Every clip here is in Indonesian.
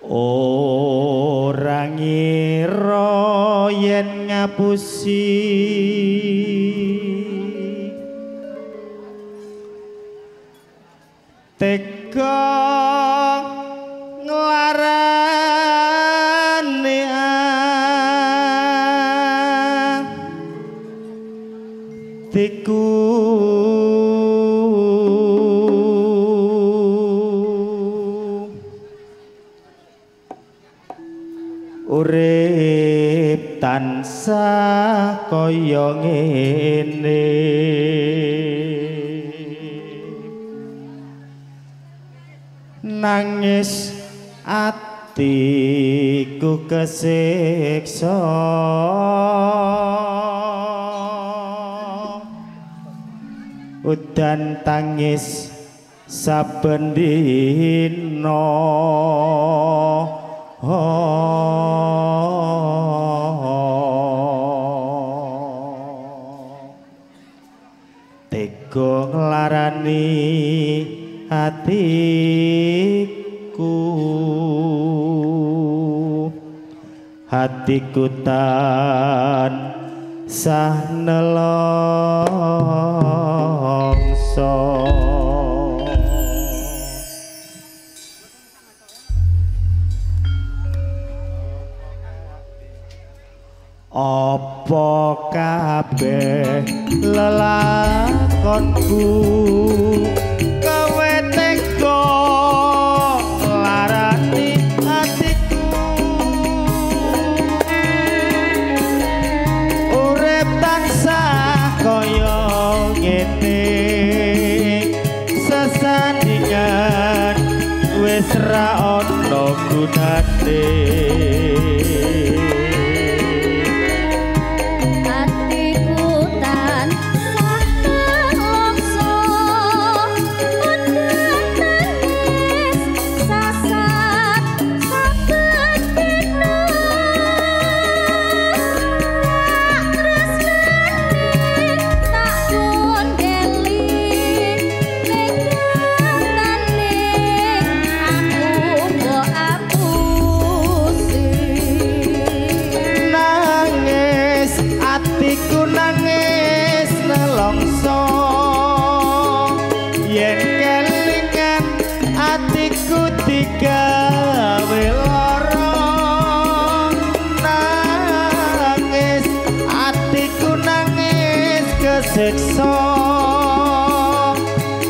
Ora ngira yen ngapusi teka nglarane atiku urip tansah kaya ngene nangis atiku kesiksa udan tangis saben dina tega nglarani hatiku tansah nelongso. Apa kabeh lelakonku kowe tega nglarani atiku urip tansah kaya ngene sesandingan wis ra ana gunane.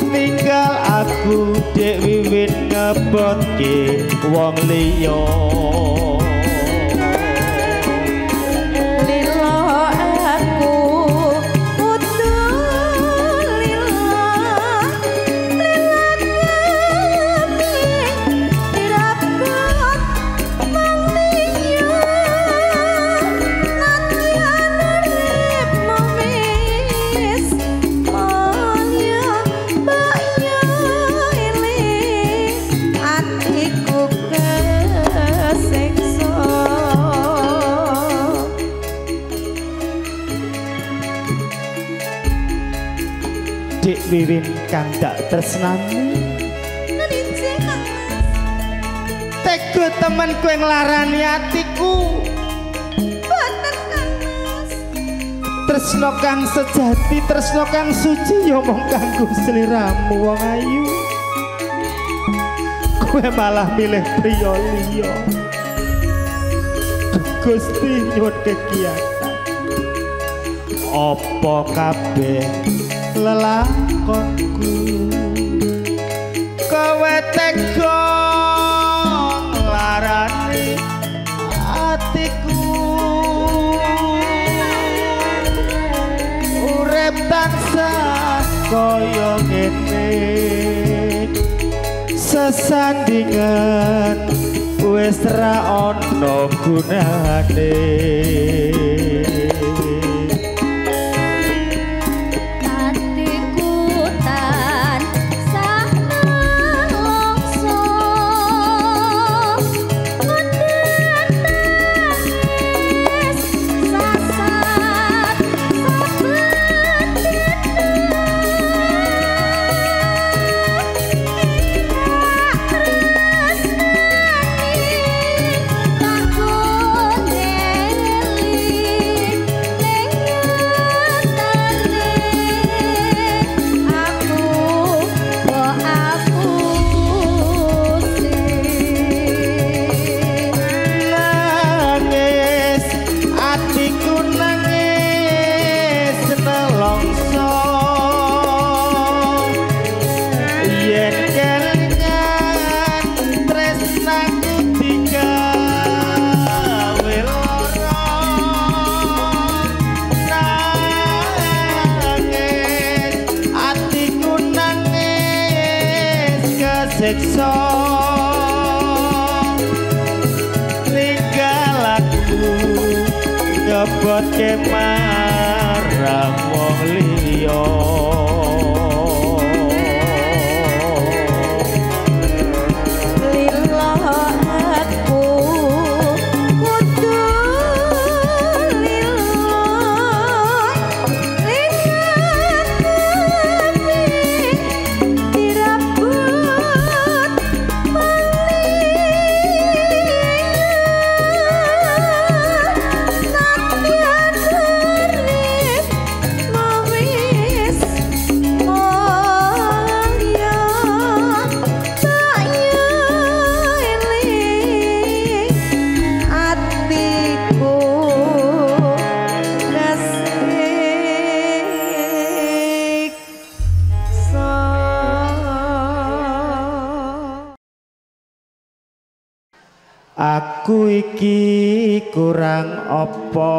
Ninggal aku dek wiwit ngebotke wong liya lila aku kudu lila lila kami dirapot wong liya nanti wiwin kang dak tresnani tegu temen kowe nglarani atiku boten Kang Mas tresno kang sejati tresno kang suci ya mung kanggo sliramu wong ayu kowe malah milih priya liya Gusti nyuwun kegiatan apa kabeh lelakonku kowe tega nglarani atiku urip tansah kaya ngene sesandingan wis ra ana gunane. Aku iki kurang apa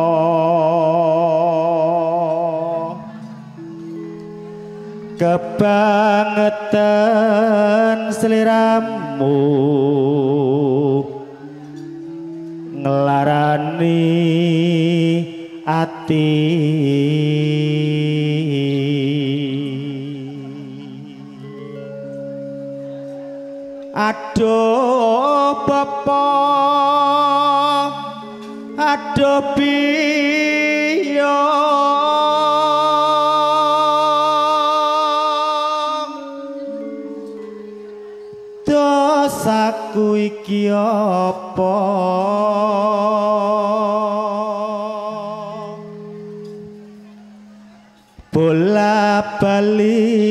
kebangetan seliramu ngelarani ati aduh bapak aduh biyong dosaku iki apa bola bali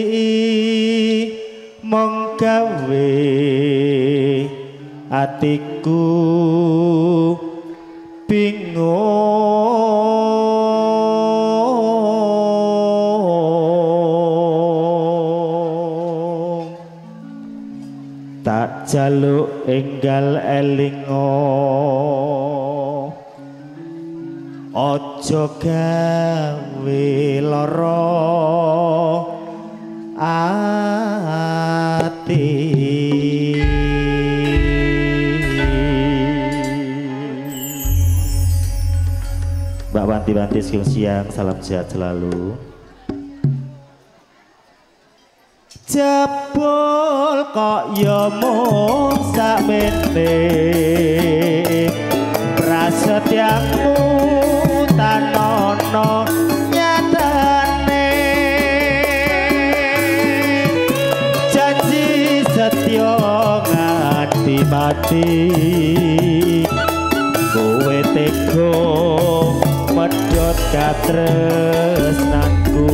monggawe atiku bingung tak jaluk enggal elingo ojo gawe lara ati Mbak Wanti-Wanti siang salam sehat selalu jebul kok ya mung sakmene prasetyamu tanono setyo ngati mati kowe teko medhot katresnaku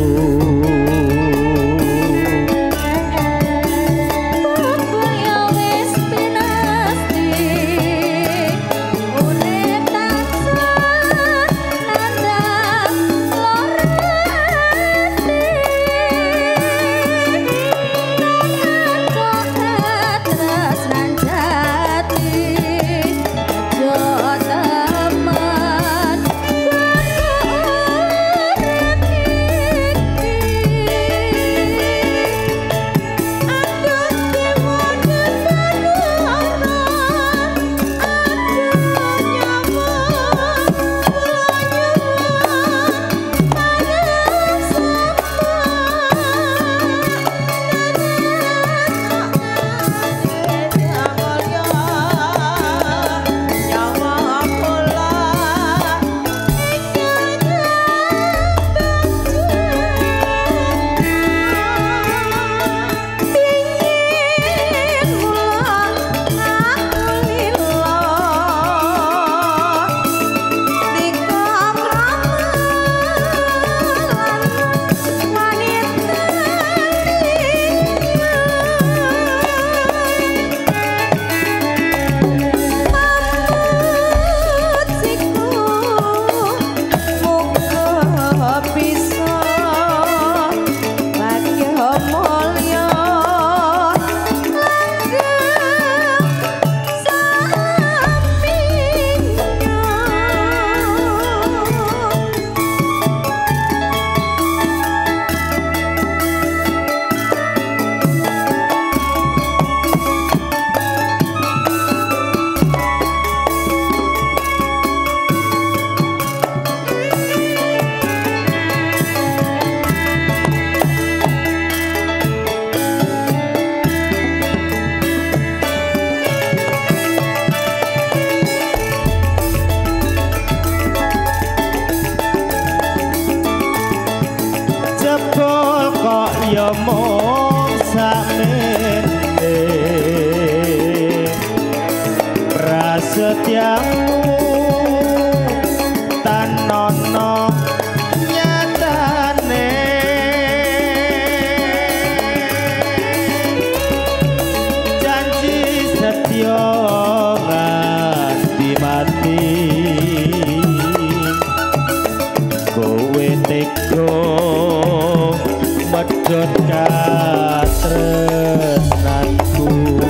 setiamu tanono nyatane janji setio nganti mati kowe teko medhot katresnanku.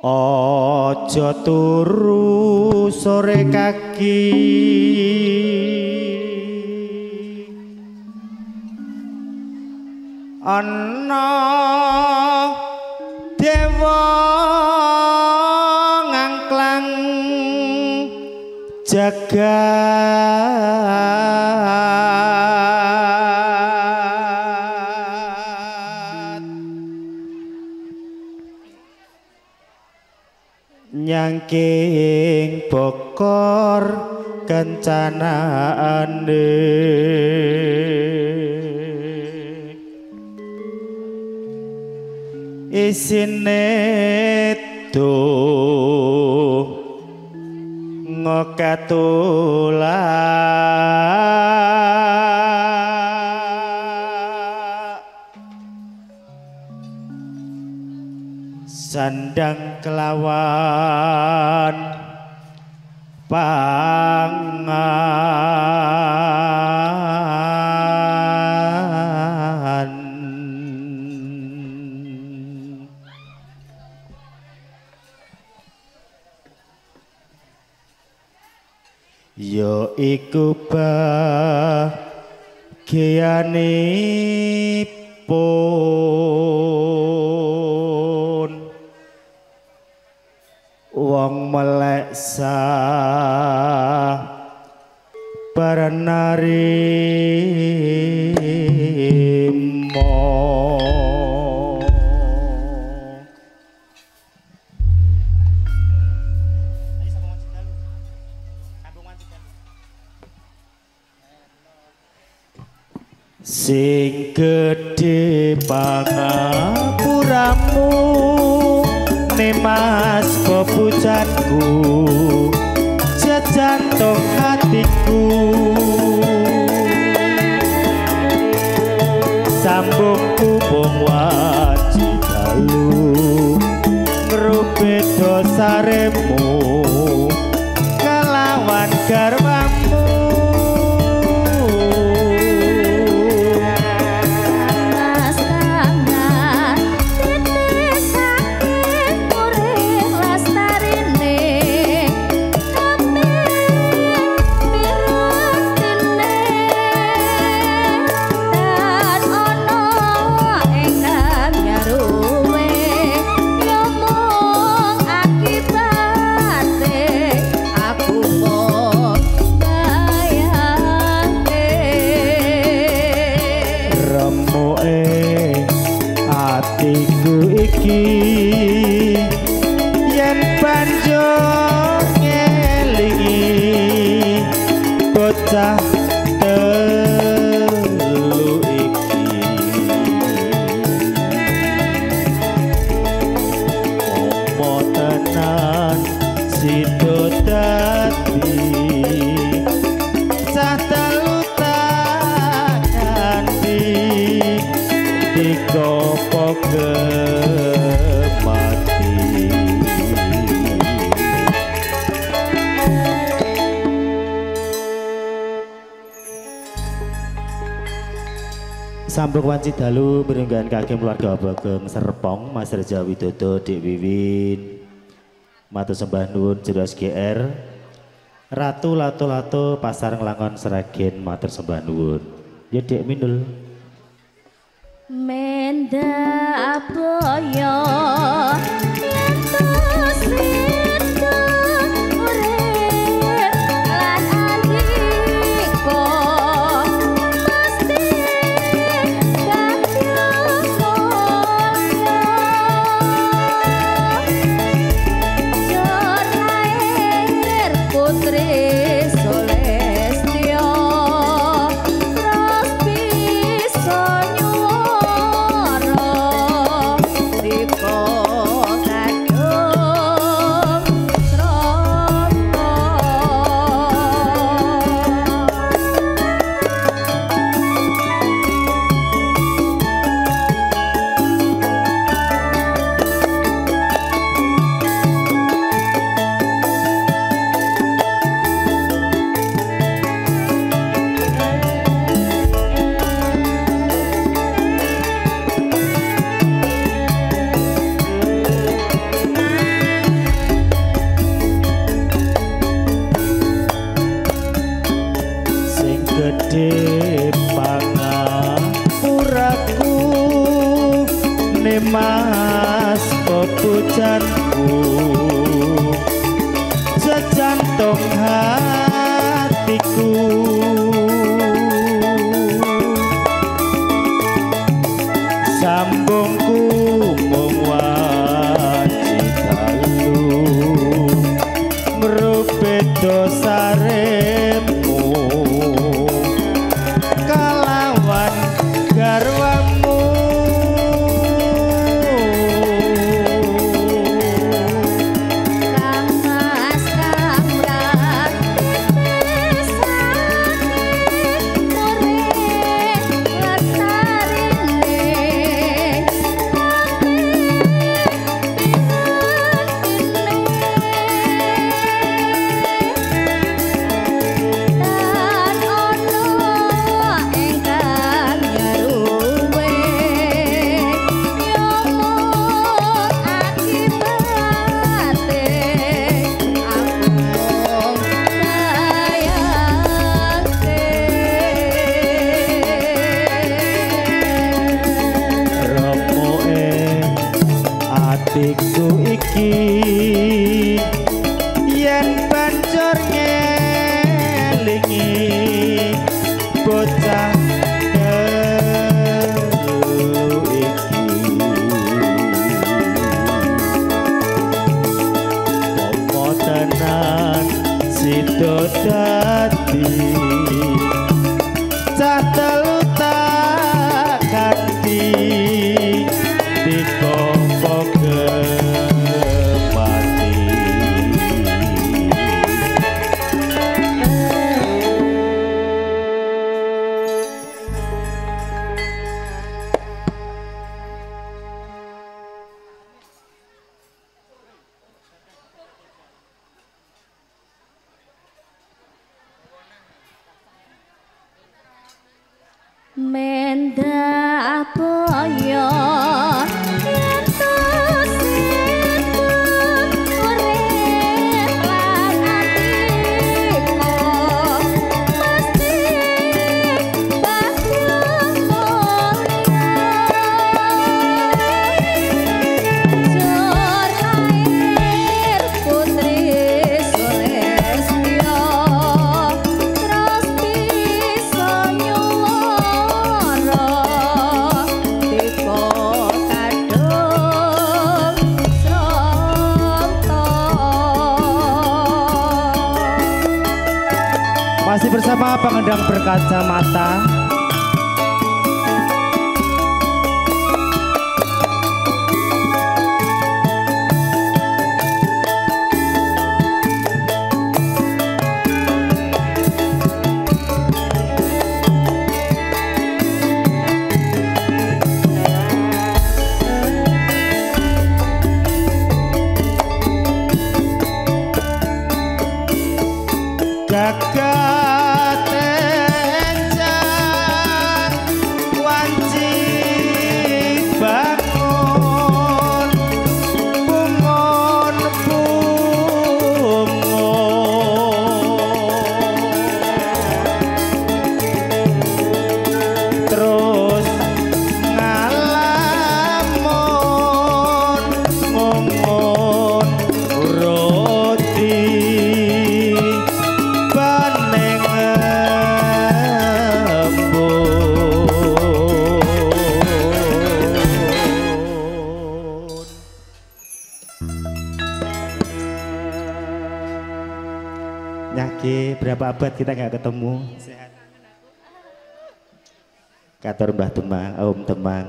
Ojo turu sore kaki ana dewa ngangklang jagat nyangking bokor kencanaane isine do ngokatula sandang kelawan pangan yo iku bagianipun wong melek sabaranarimo sing gedhe pangapuramu Mas pepujanku sejantung hatiku sambung kubung waji dalu beda saremu kelawan garwamu. Sampruk wanci dalu berunggahan kagem keluarga Bageng Serpong Mas Reja Widodo Dik Wiwin matur sembah nuwun Jeros GR Ratu Lato-Lato Pasar Nglangon Seragen matur sembah nuwun. Ya Dik Mindul Menda aboyo pengendang berkacamata, abad kita nggak ketemu. Katur Mbah Temang, Om Temang.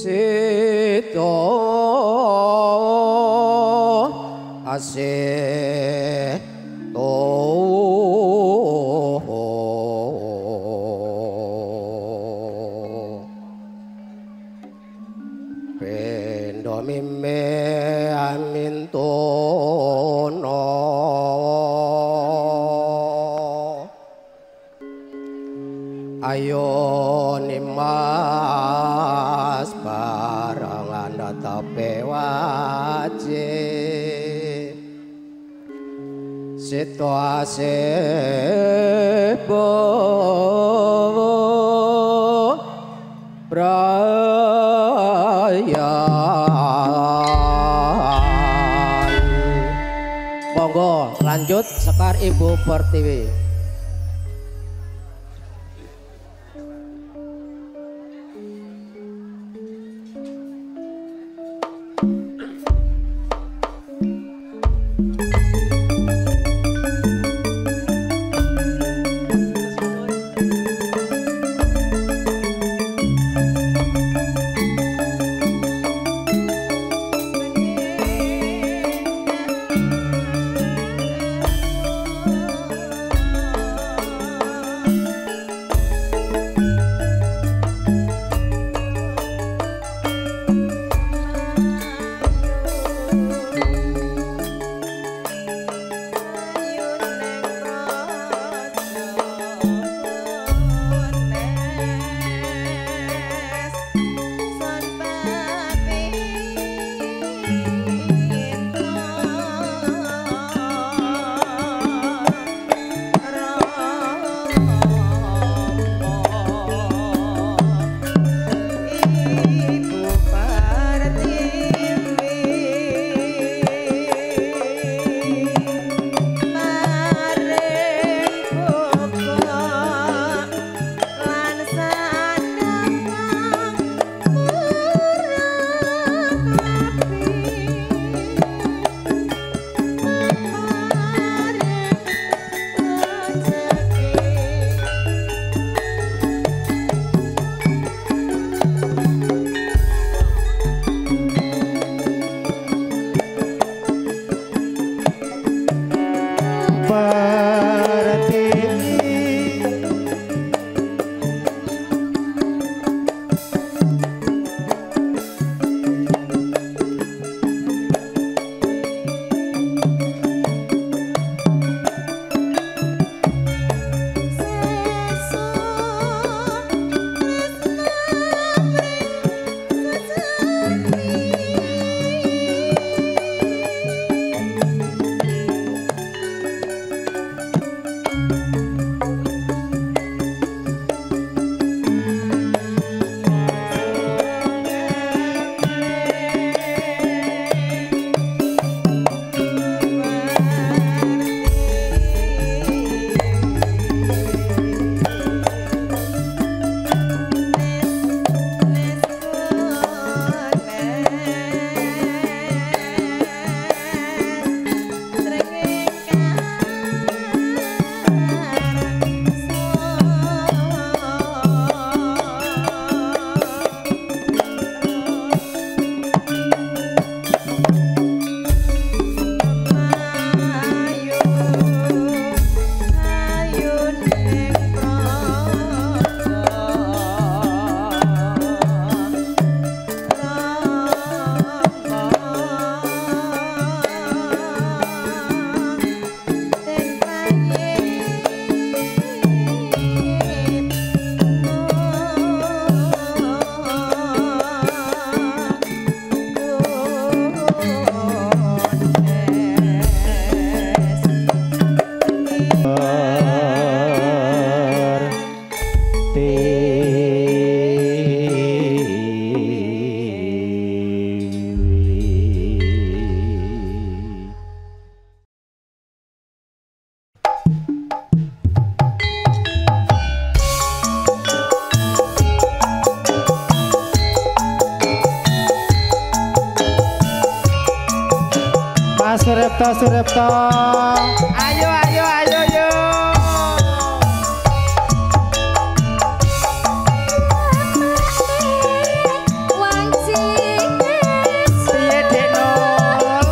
Sito kasih toho pendo mime amin tono ayo nimas barangan tetapi wajib situasi beraya monggo lanjut Sekar Ibu Pertiwi. Suripto, ayo ayo ayo ayo. Wangcing, piye Dek Nol?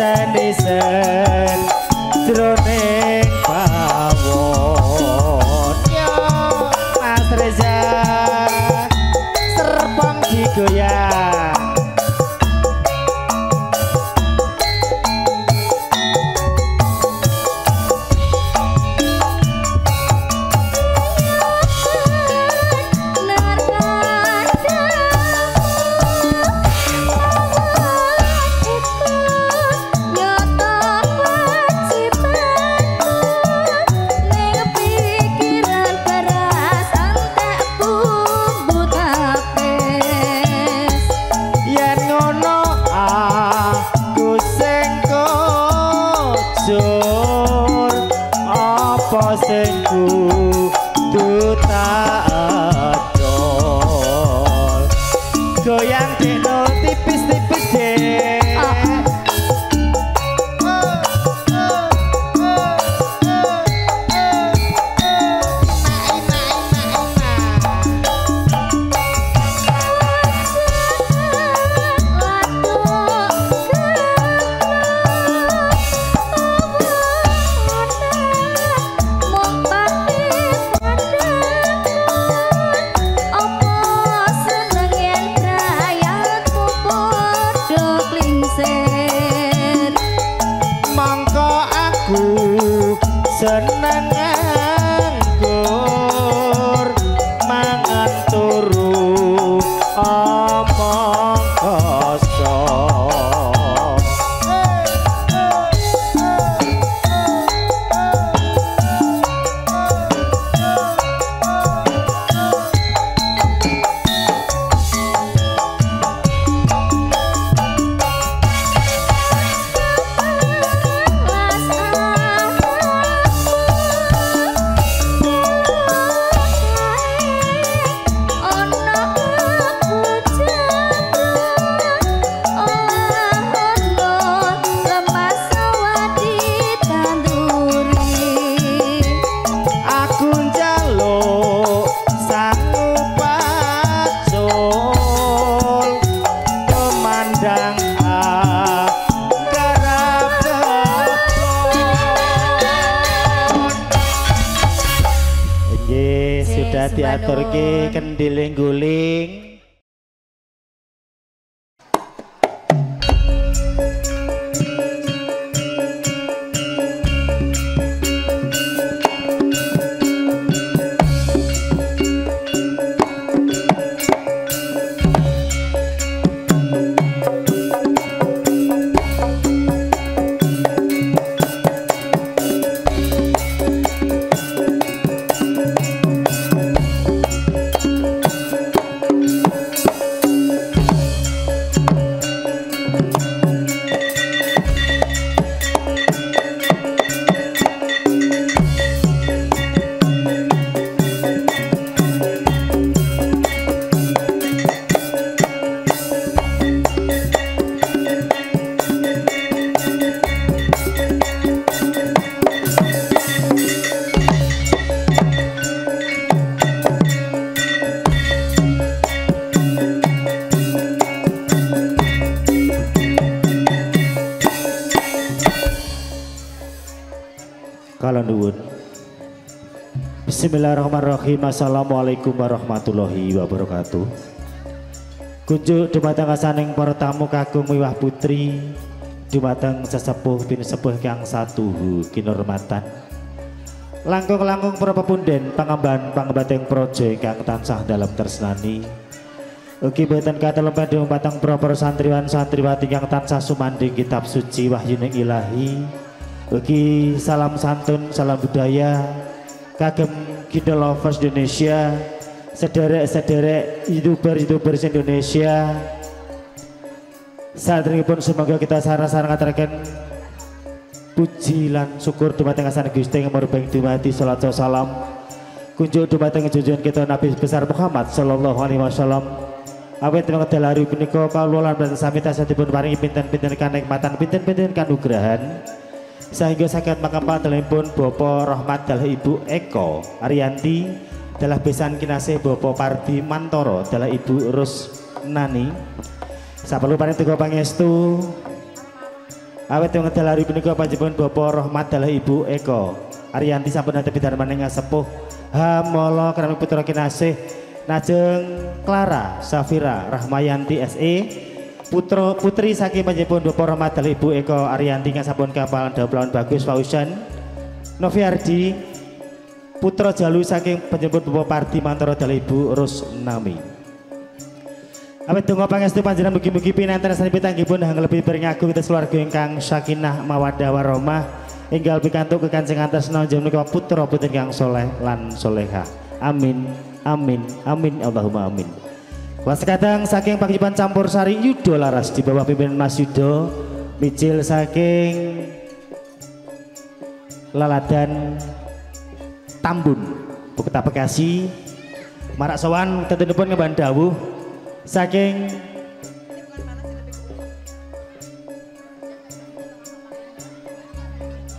isen-isen jroning pawon yo Mas Reza Serpong digoyang diaturke kendiling guling Bismillahirrahmanirrahim. Assalamualaikum warahmatullahi wabarakatuh. Kunjuk dumateng asaning para tamu kakung wiwah putri, dumateng sesepuh bin sepuh kang satuhu kinurmatan. Langkung-langkung para pepunden pangemban-pangembating projo kang tansah dalam tersenani. Ugi boten katelemah dumateng para santriwan santriwati kang tansah sumandhing kitab suci wahyuning ilahi. Ugi salam santun, salam budaya kagem kita lovers Indonesia, sederek-sederek youtuber-youtuber Indonesia. Saderengipun semoga kita sareng-sareng ngaturaken puji lan syukur dumateng asma Gusti kang murbeng dimati salat salam kunjuk dumateng junjungan kita Nabi besar Muhammad sallallahu alaihi wasallam. Awet mengedal hari punika kawula lan sami tasih dipun paringi pinten-pinten kanikmatan, pinten-pinten kanugrahan. Sehingga sakit makampah telepon Bapak Rahmat dalah Ibu Eko Ariyanti dalah besan kinasih Bapak Pardi Mantoro dalah Ibu Rusnani. Saperlu paring teko pangestu awet yang ngedal hari menikah panjenengan bapa rahmat dalah Ibu Eko Ariyanti sampun hatepi darmaning sepuh hamala kerami putra kinasih najeng Clara Safira Rahmayanti SE putra putri saking panjenengan bapa rahmat dalah Ibu Eko Ariyanti kang sampun kapalan dawuh bagus Fausan Noviardi putra Jalu saking panjenengan bapa Pardi Mantara dalah Ibu Rusnami. Awet donga pangestu panjenengan mugi-mugi pinanten sanipun pitanggipun hang lebih beringagung kita keluarga ingkang sakinah mawaddah warahmah enggal pikantuk kekanjeng antresna jeng menika putra putri kang soleh lan soleha. Amin amin amin Allahumma amin. Wasekadang saking paguyuban Campursari Yudho Laras di bawah pimpinan Mas Yudho mijil saking Laladan Tambun Kota Bekasi marak sowan tetenipun ngemban dawuh saking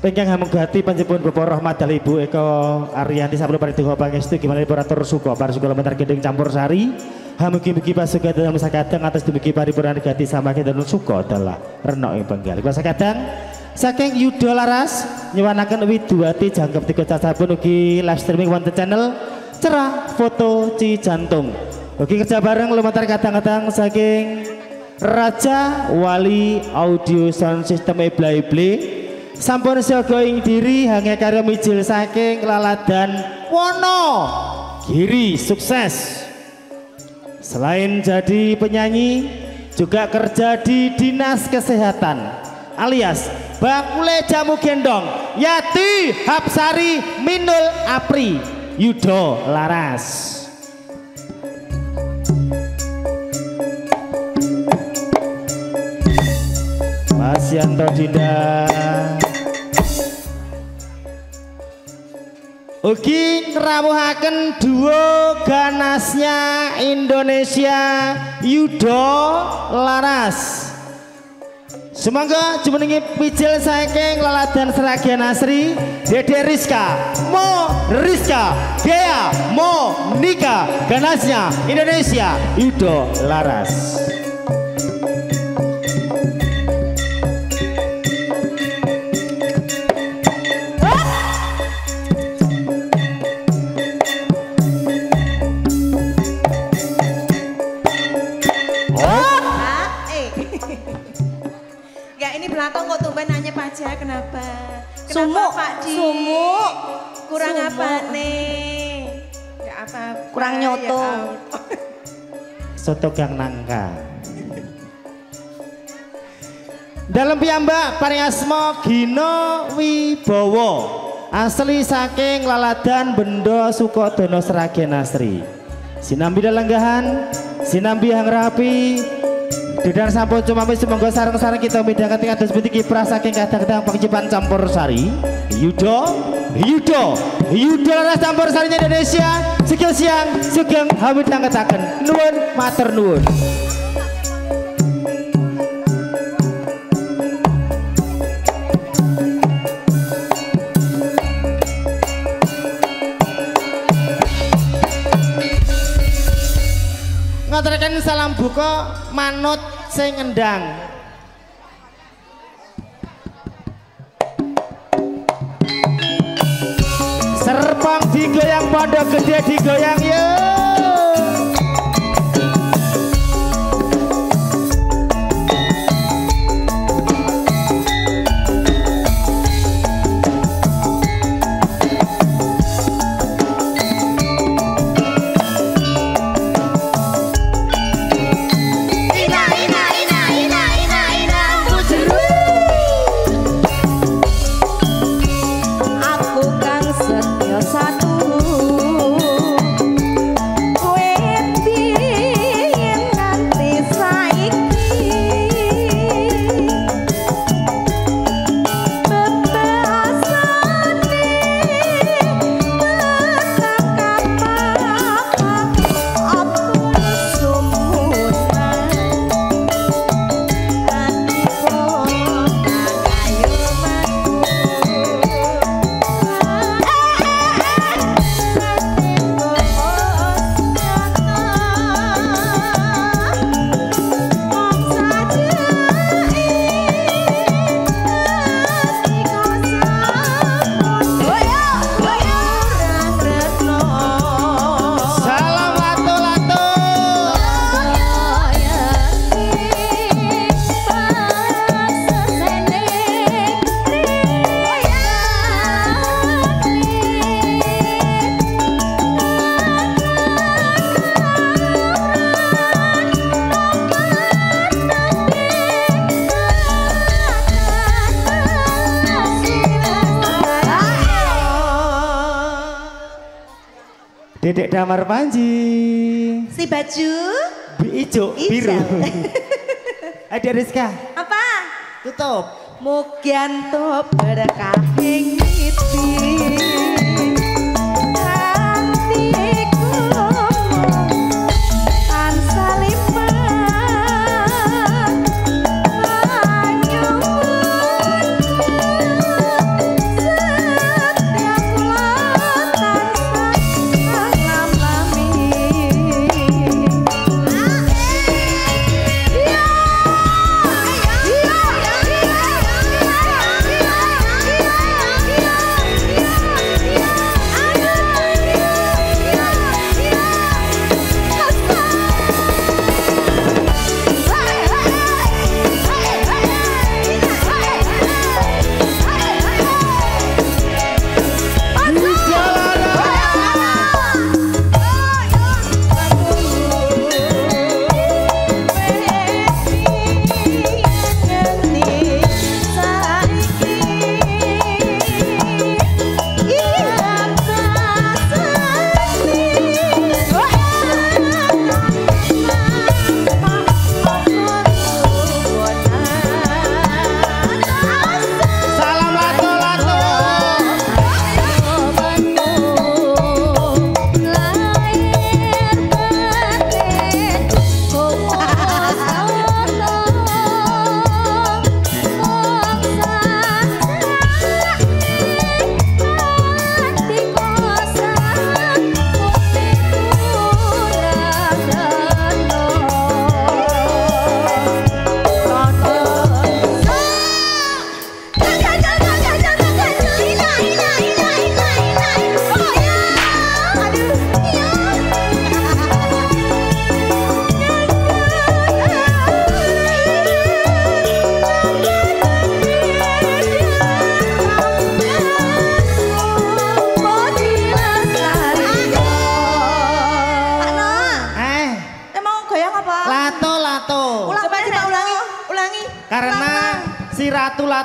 pengkang hamugati panjenengan bapa rahmat dalih Ibu Eko Ariyanti sampun paridonga pangestu gimana puratur suka parisuka lumantar gedeng Campursari hamugi-mugi pasukan dalam sakadang atas dumugi paripurna gati samangke dan suka dalah renok ing penggal sakadang saking Yudho Laras nyuwanaken widuati jangkep tiga cacapun ugi live streaming wonten channel Cerah Foto Cijantung. Oke kerja bareng lumantar kadang-kadang saking Raja Wali Audio Sound System Eblaible sampun siaga ing diri hanya karya mijil saking Laladan Wonogiri sukses selain jadi penyanyi juga kerja di Dinas Kesehatan alias Bakule Jamu Gendong Yati Hapsari Minul Apri Yudho Laras. Mas Yanto Dinda ugi ngrawuhaken duo ganasnya Indonesia Yudho Laras. Semoga jumenengi pijil saking Laladan Seragian Asri Dede Rizka Mo Rizka Gea Mo Nika ganasnya Indonesia Yudho Laras. Kenapa? Sumuk Pak Di? Sumuk kurang sumuk. Apa nih? Ya apa? Kurang nyoto. Ya, soto gang nangka. Dalam piyambak pariasma Gina Wibowo asli saking Laladan Bendo Sukodono Seragen Asri. Sinambi lelenggahan, sinambi hang rapi. Dedar sampun cumampi semoga sareng-sareng kita midhangeti kados pundi kiprah saking kadang-kadang paguyuban Campursari Yudho Laras Campursari Indonesia sikil siang sugeng hamid langetaken nuwun matur nuwun. Ngaturaken salam buka manut sing ngendang. Serpong digoyang pondok gede digoyang yo. Dedek Damar Panji. Si baju. Ijo, biru. Ada Rizka. Apa? Tutup. Mugian top berkahing niti.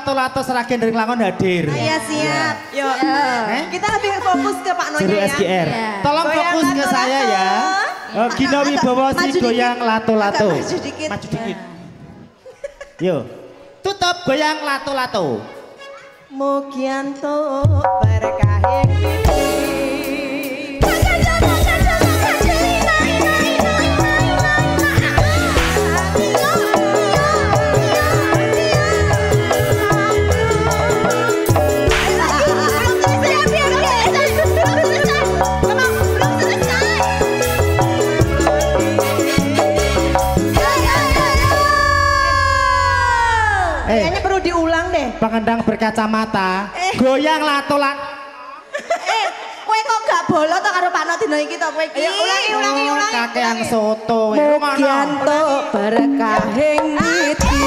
Lato-lato seragen dari Langkon hadir. Iya siap. Yo. Kita lebih fokus ke Pak Nonya ya. SGR. Tolong goyang fokus lato, ke lato. Saya ya. Gino Wibowo si goyang lato-lato. Maju dikit. Maju dikit. Yo. Tutup goyang lato-lato. Mugianto berkahing. Pengendang berkacamata, goyang latolan. Kowe kok gak bolot to karo Pak Nodino iki to kowe iki? Ulangi. Kakean soto, Mugianto berkahing niti.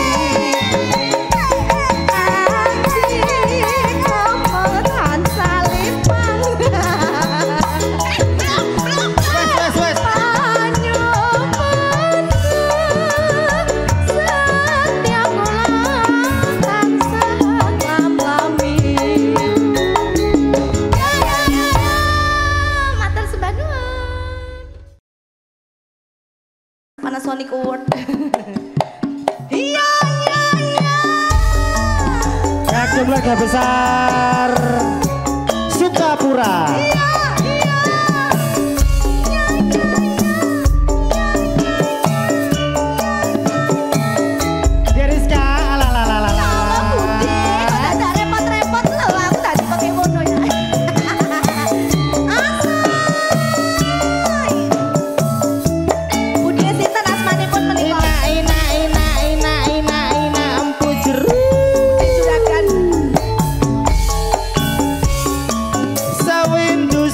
Panasonic Award. Iya. Nah, jumlahnya besar. Sukapura. Sawindu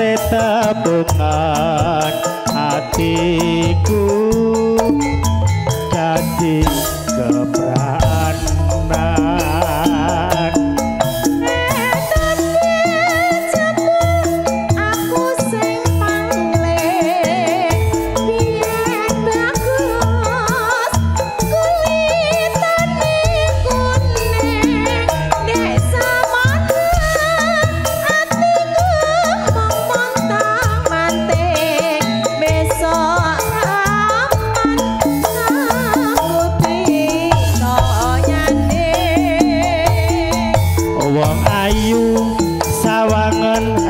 setebungan hatiku jadi keberanian.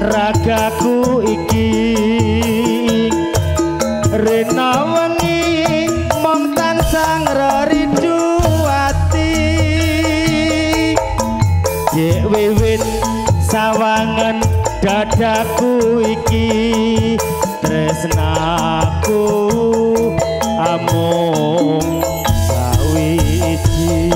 Ragaku iki rena wengi mong tansah ngrindu ati yek wiwit sawangan dadaku iki tresnaku amung sawiji.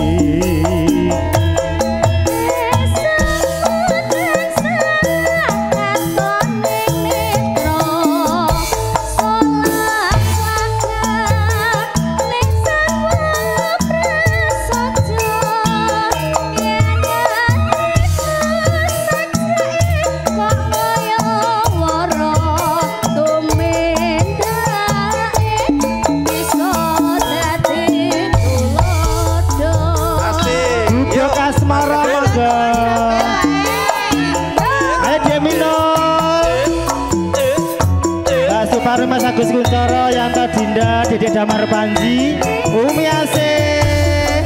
Mas Agus Kuncoro, Yanto Dinda, Dede Damar Panji, Umi Asih,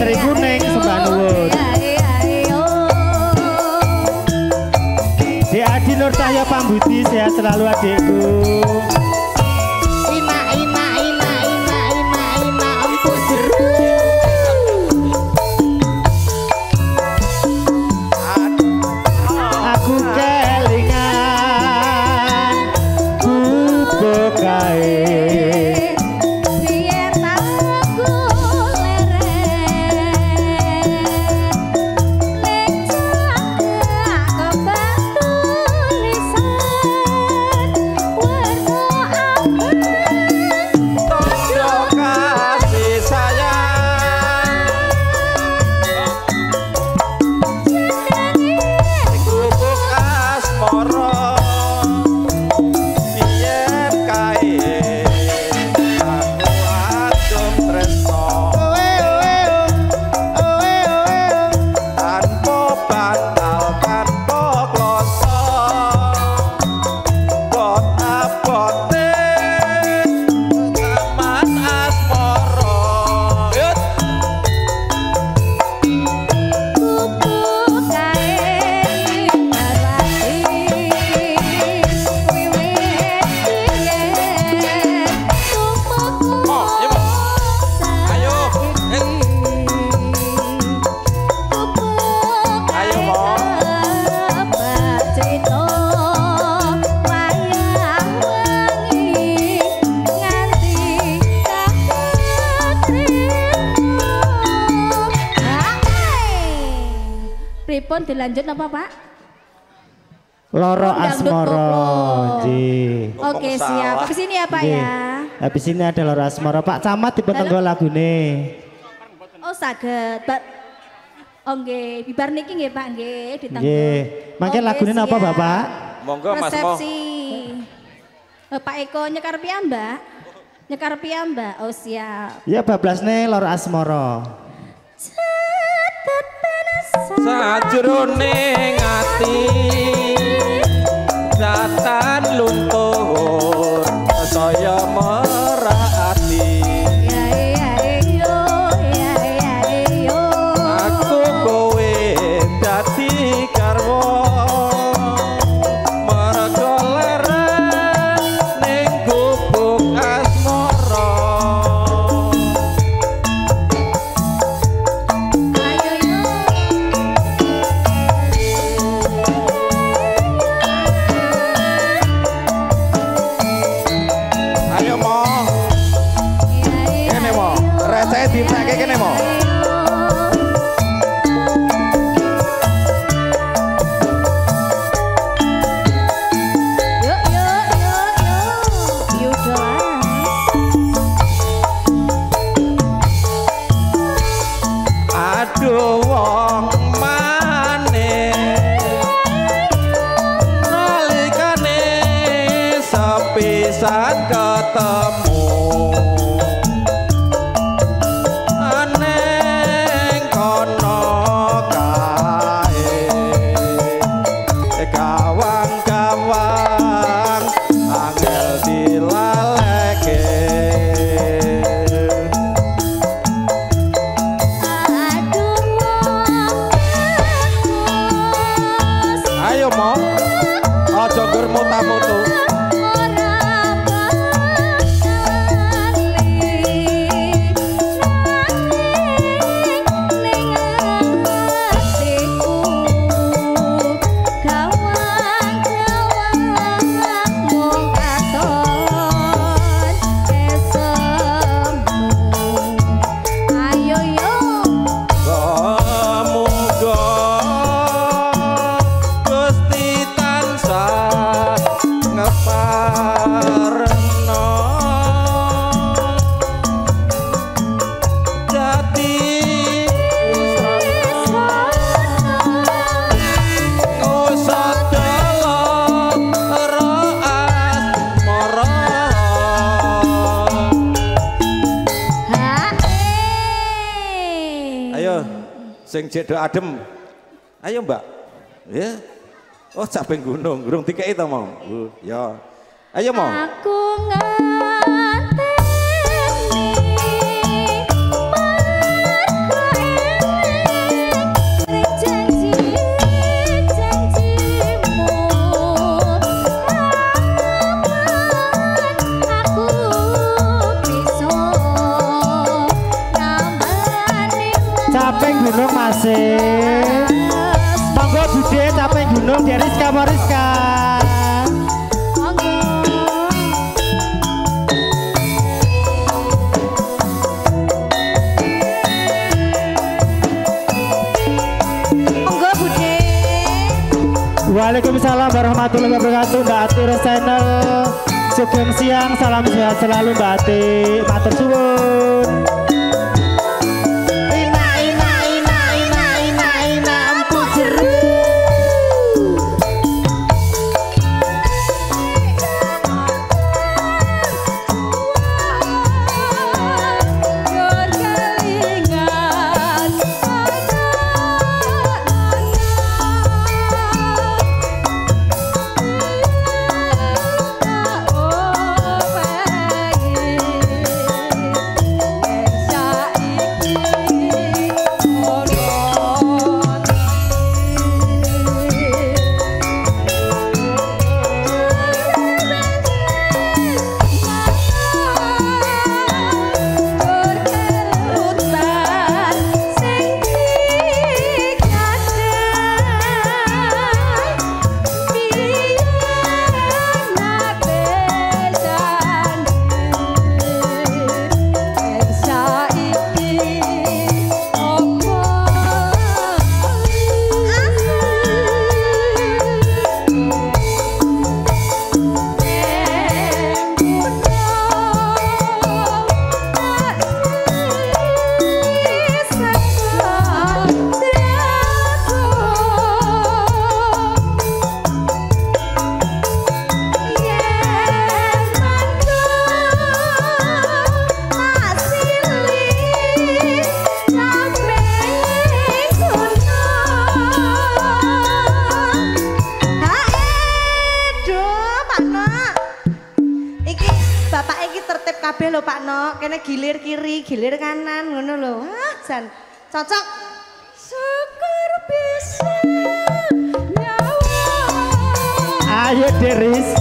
Srihuning, Sembah Nuwun, Dek Adi Nur Cahya Pambuti, sehat selalu adikku. Ima ima ima ima ima ima empu seru. Aku biar aku leren pecah kembang tulisan warna abang bojo kasih sayang jenani Gubuk Asmoro. Dilanjut apa Pak? Loro Asmoro. Oke siap. Habis ini apa ya? Habis ini ada Loro Asmoro. Pak Camat dipotonggo lagune. Oh saged. Oke, bibar niki nggih Pak nggih ditanggo. Mangke lagune napa Bapak? Monggo Mas Mo. Resepsi. Pak Eko nyekar piyambak. Nyekar piyambak. Oh siap. Ya bablasne Loro Asmoro. Sajroning ati datan luntur saya merah ati aku kowe dadi garwa mergo laras ning gubuk asmoro. Aduh wong mane nalikane sepisan ketemu aneng kono kae gawang-gawang angel dilaleke. Cedok adem, ayo mbak, ya, oh capek gunung, gunung tiga itu mau, ya, ayo mau. Aku ngerti gunung masih monggo Bude capek gunung dari Rizka Mariska. Monggo Bude. Waalaikumsalam warahmatullahi wabarakatuh. Mbak Atur Channel Sugeng siang, salam sehat selalu Mbak Atik, matur suwun. Gilir kiri, gilir kanan, ngono lho. Hah, jan cocok. Syukur bisa nyawa. Ayo Deris.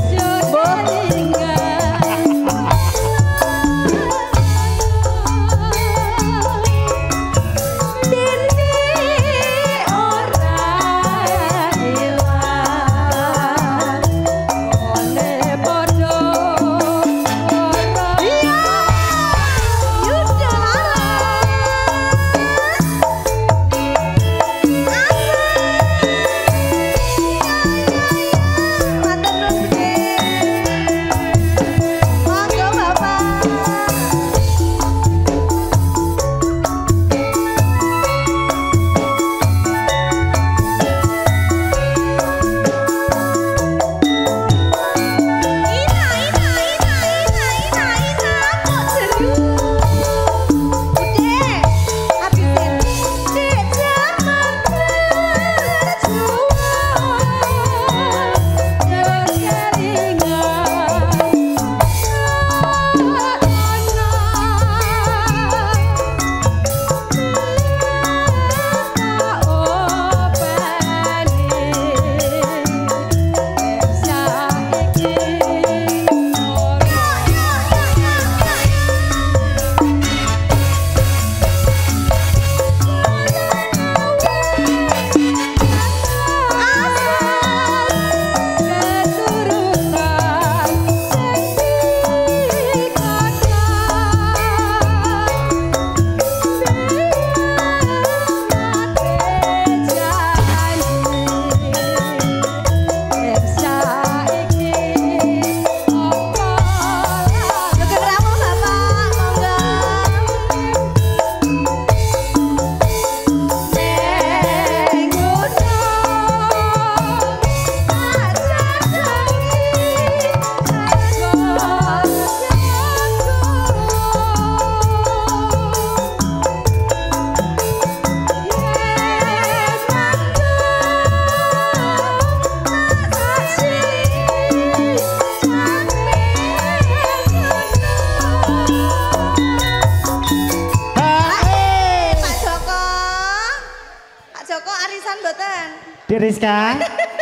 pisan mboten. Diriska,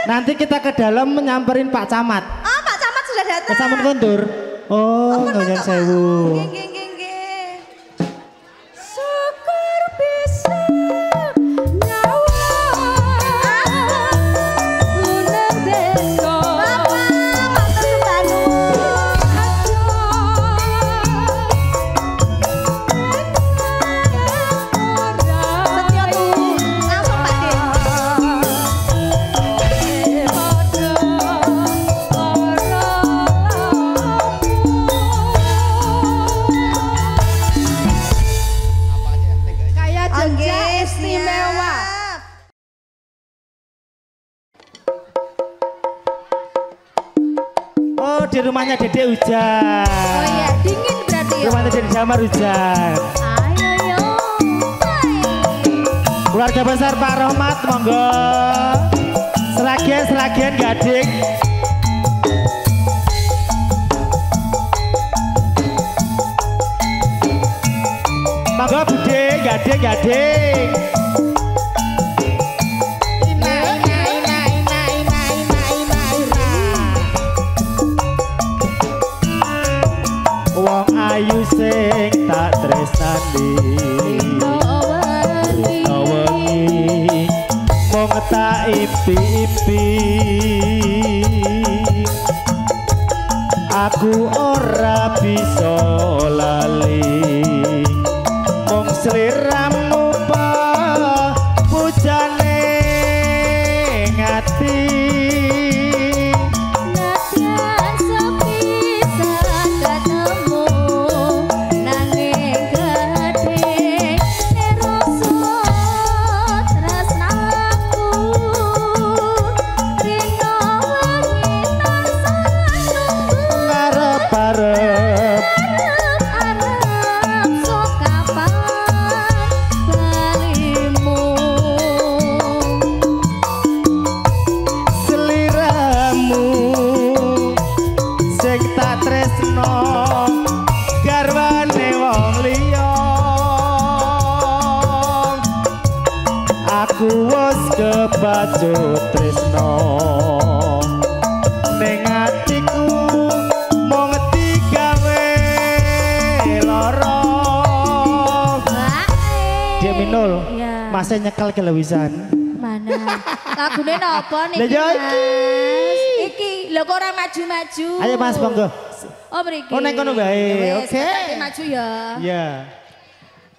nanti kita ke dalam menyamperin Pak Camat. Oh, Pak Camat sudah datang. Pak Camat kondur. Oh, nggak sewu. Di rumahnya Dede hujan. Oh iya, dingin berarti ya. Rumahnya Dede Damar hujan. Ayo yo. Keluarga besar Pak Rohmat monggo. Selagian gading. Monggo Bude, gading. Ayu sing tak tresnani Rita wengi mung tak impi-impi aku ora bisa lali mung sliramu pa pujane ngati kebacut tresno ning atiku mung digawe lara dia minul ya. Masih nyekel kelewisan mana lagune napa niki Mas iki lho kok ora maju-maju ayo Mas monggo oh mriki oh nek ngono bae oke maju ya iya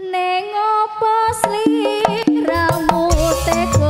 ning opo sliramu teko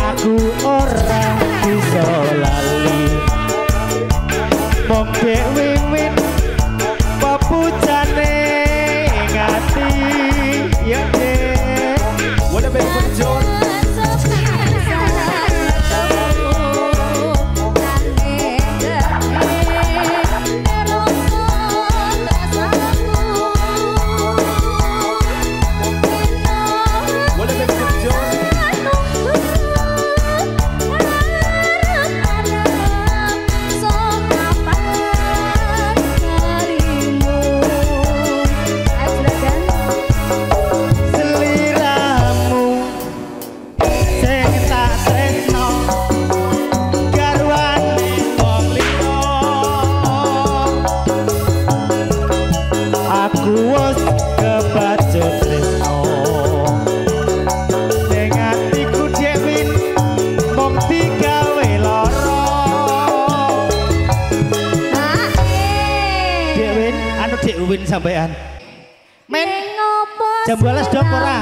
aku orang bisa lali mong wiwit papucane ngati ya gelap ora?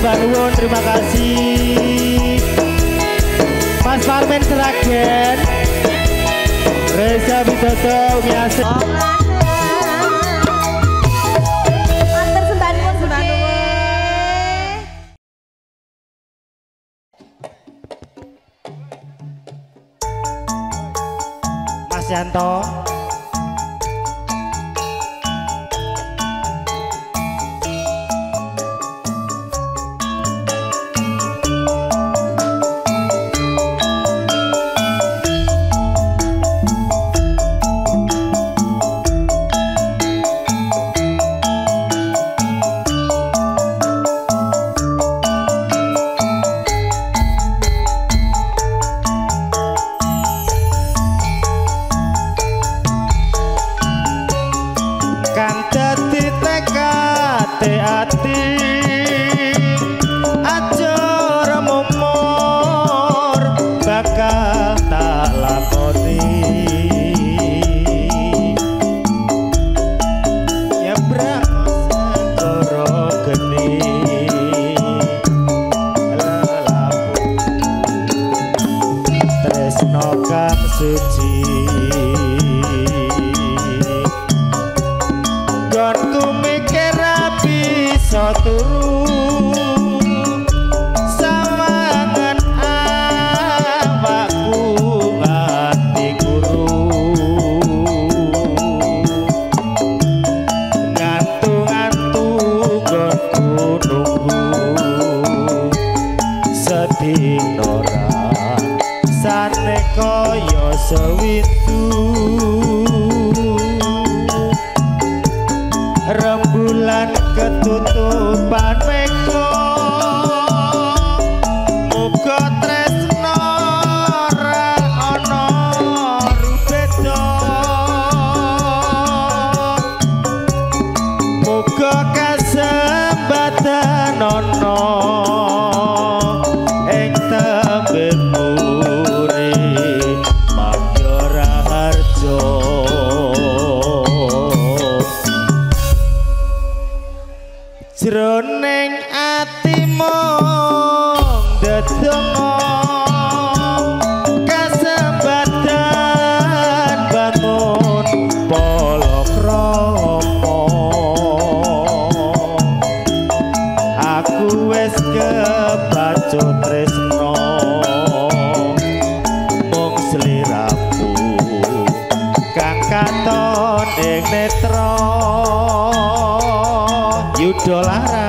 Baruon, terima kasih Mas Parmen Seragen, Reza Widodo Miasa. Mas Yanto. Yudho Laras,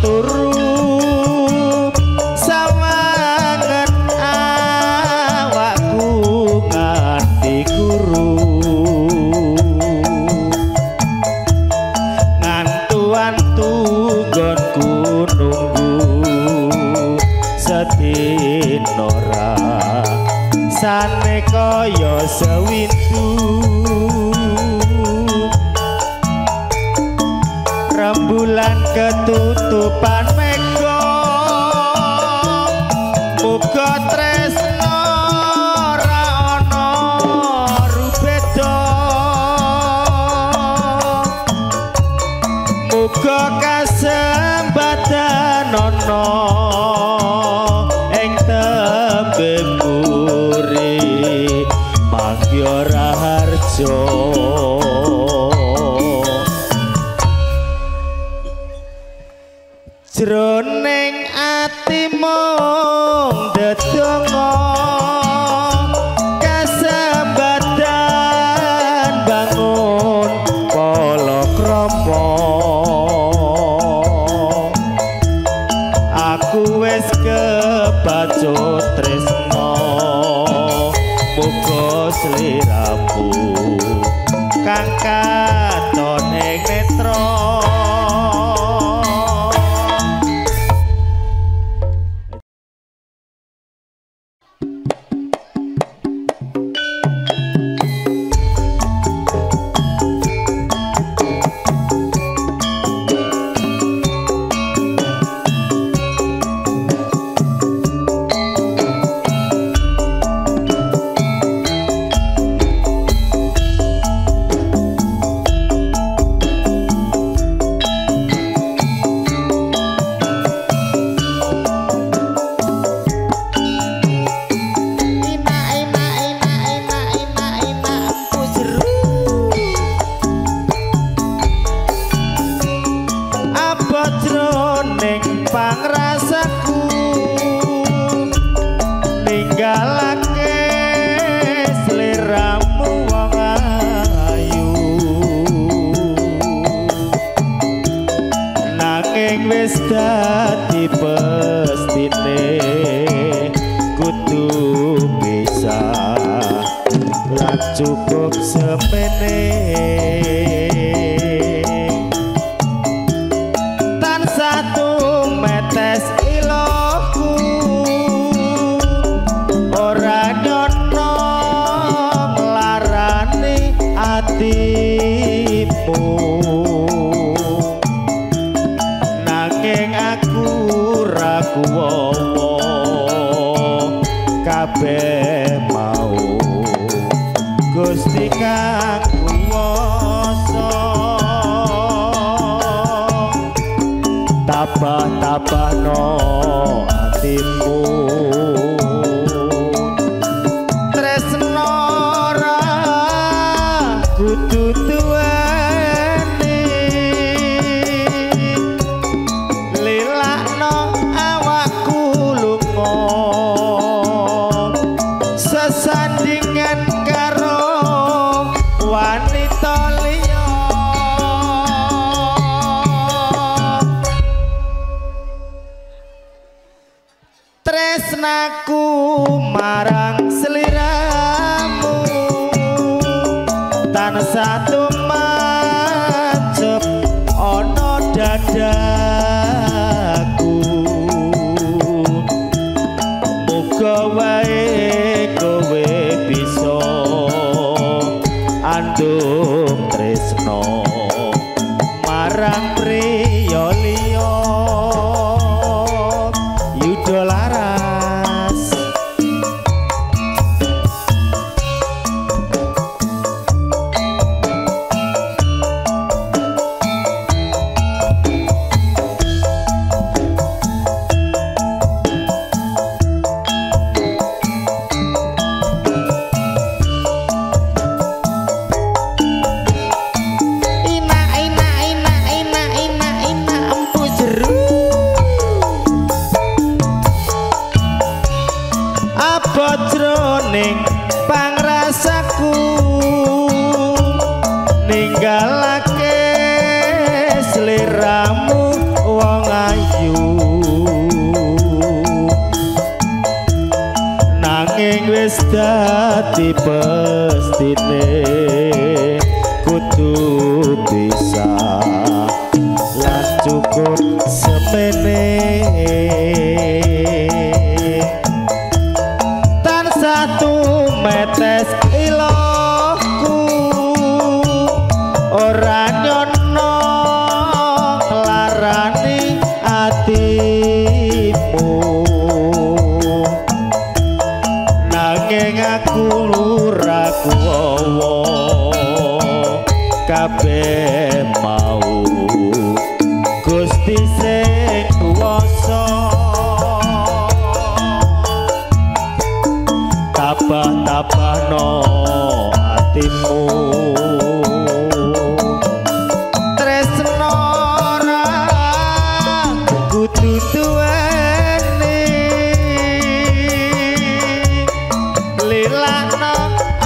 turu sawangan jadi guru ngantu-antu gonku nunggu setino ra sane kaya sewindu rembulan ketutupan meko muga tresno ra ono rubeda muga kasembatan ono ing tembe muri mangya raharjo. Jroning ati mung dedonga kasembadan bangun palakrama aku wis kepacut tresna muga sliramu kang katon ing netra. Nanging wis dadi pestine kudu bisa lan cukup semene tan satu metes iloku ora nyono larani atimu nanging aku ora kuwowo kabeh mau Gusti sing kuwasa tabah-tabahno atimu tresno ora kudu duweni lilakno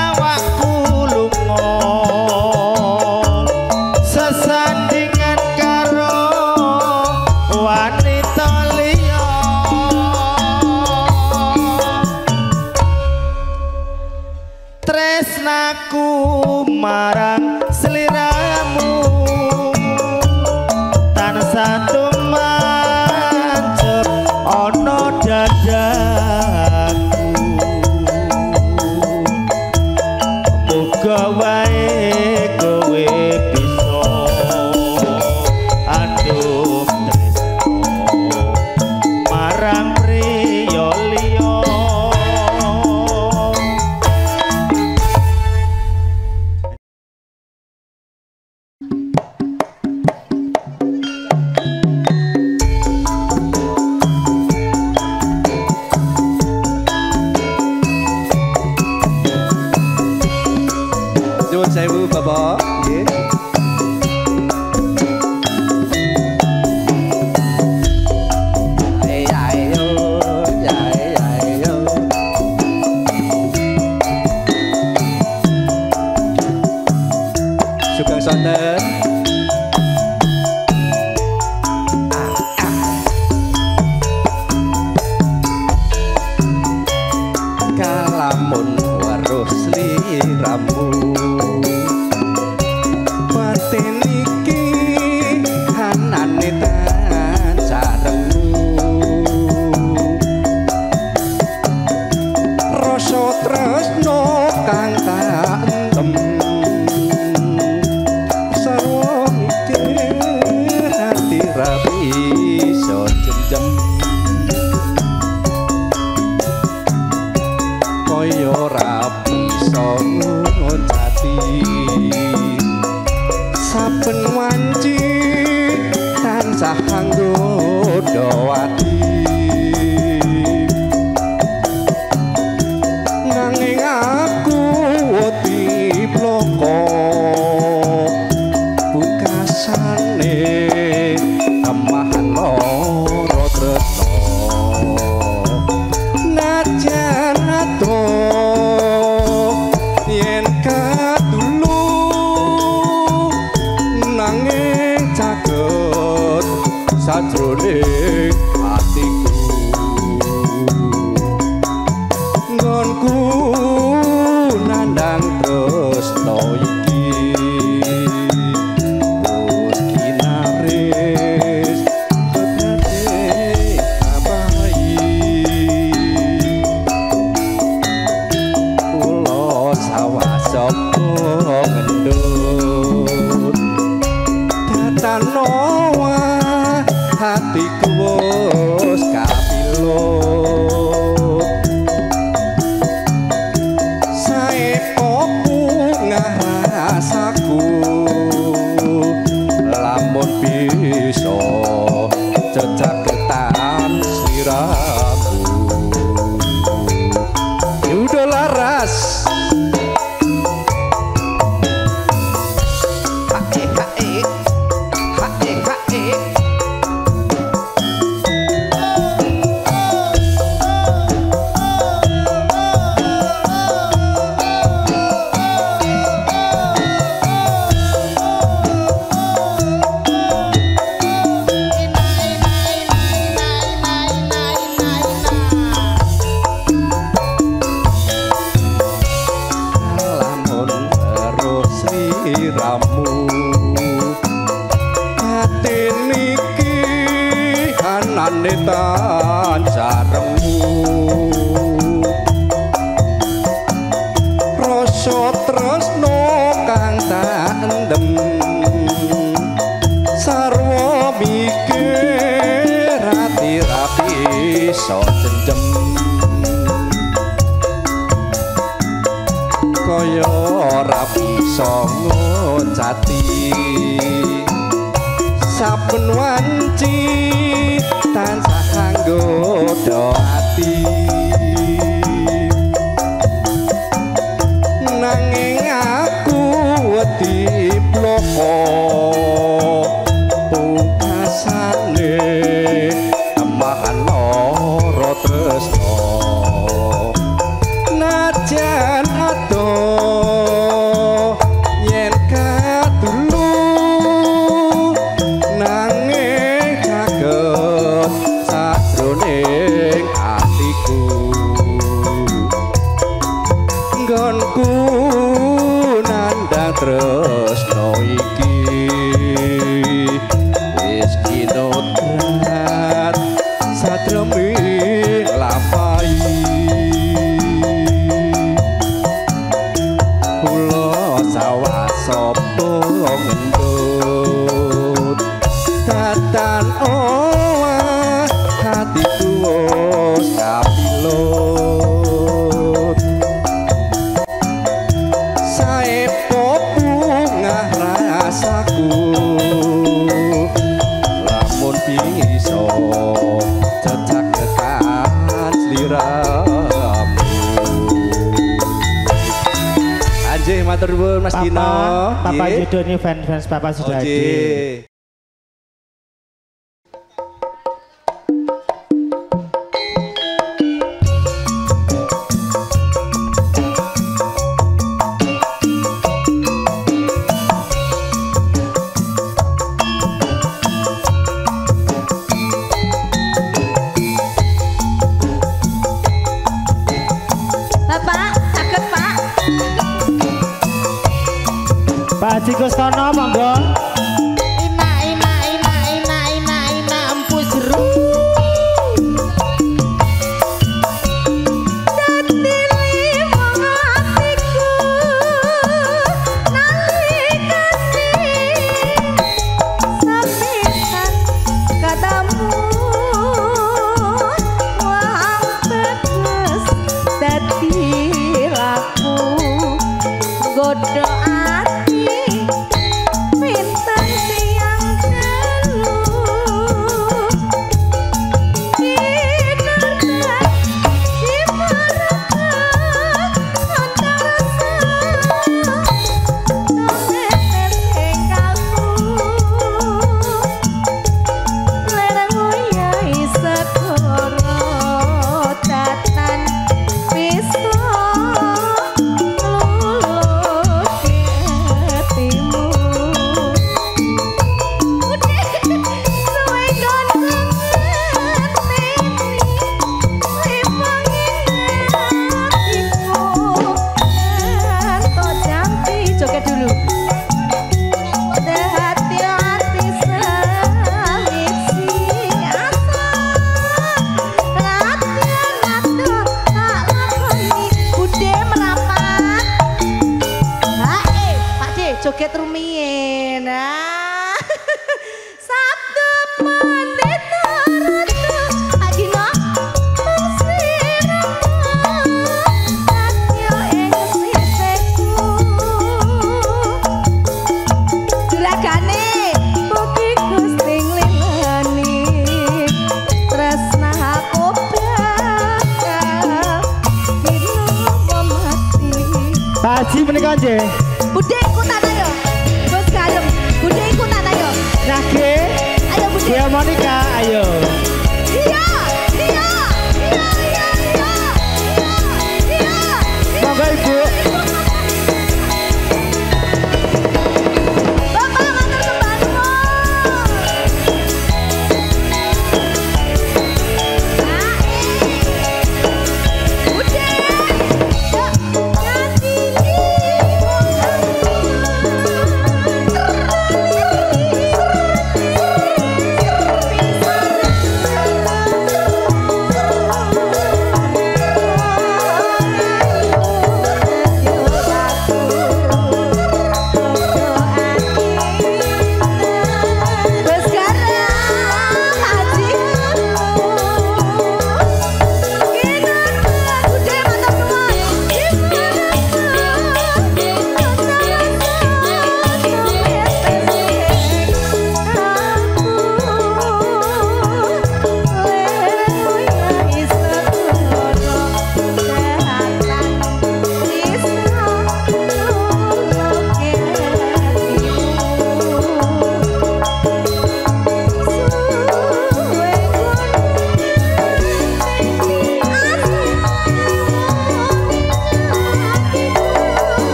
awakku lunga sesandingan karo wanita liya tresnaku marang seliramu tansah tumanjep ana dadaku muga wae kowe bisa aduh tresno marang priya liya Nyuwun sewu Bapak nggih sugeng sonten kalamun weruh sliramu saben wanci tansah nggodha ati nanging aku wedi ploko pungkasane amahan lara tresno najan sajroning atiku nggonku nandang tresno iki wis kinaris kepethek abai kula sawasa ngendut tatano hatiku wis kapilut sae opo ngah sliramu ati niki anane tansah remu rasa tresno kang tak endem sarwa mikir ati rapi iso cendem kaya ora bisa ngocati saben wanci tansah nggodha ati nanging aku wedi ploko pungkasane amahan lara tresno najan tresno iki wis kinodrat satreming lapai kula sawasa pondot tatan olah hatiku wis kapilot matur nuwun Mas Dino. Papa Yudho ini fans Papa sudah hadir. Pak Haji Kustono monggo. Imak imak imak imak imak imak empu seru. Dadi limo atiku nalikane sampeyan katamu wah tetes dadi laku godho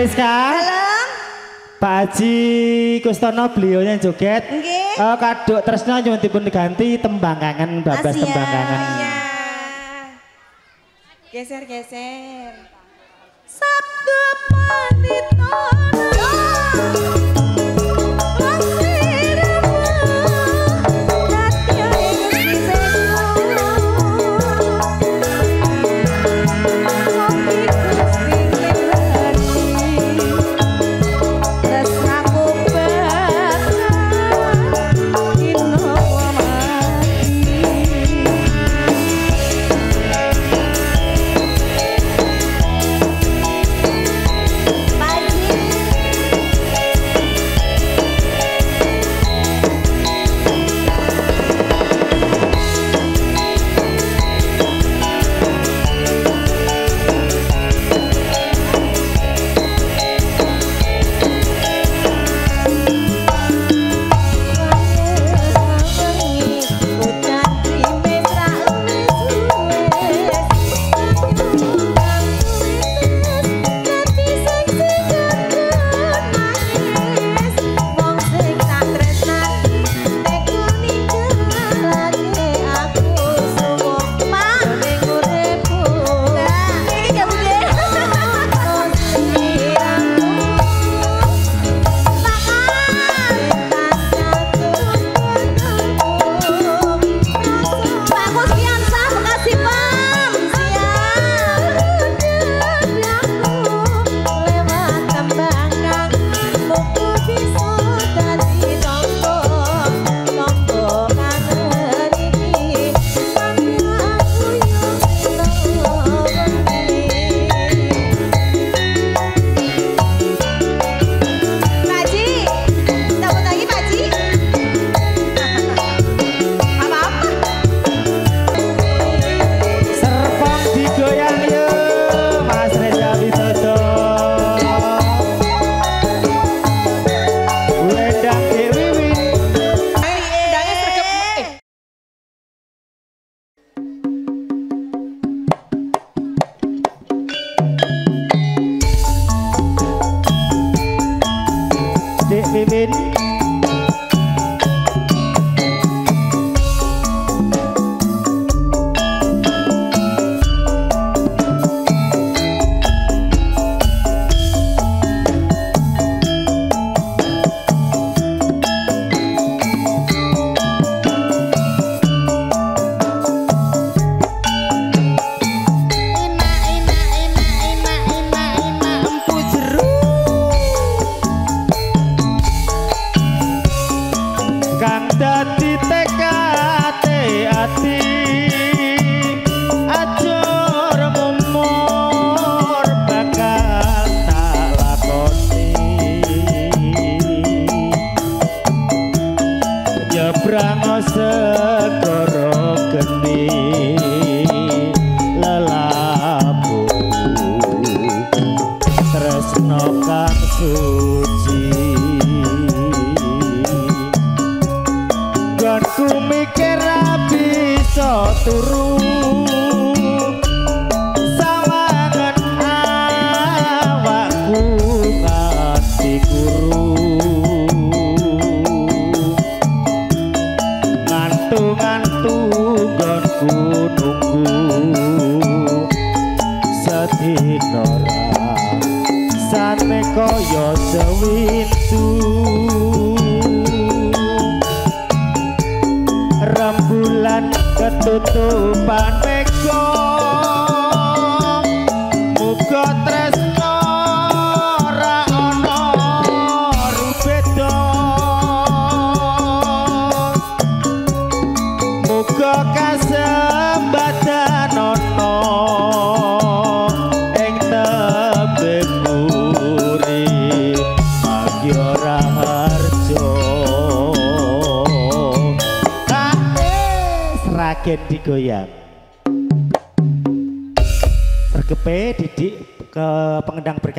Rizka. Halo. Pak Haji Kustono beliaunya joget. Nggih. Kaduk tresno nyuwun dipun diganti Tembang Kangen, babas Tembang Kangen. Geser-geser. Sabda Panitana.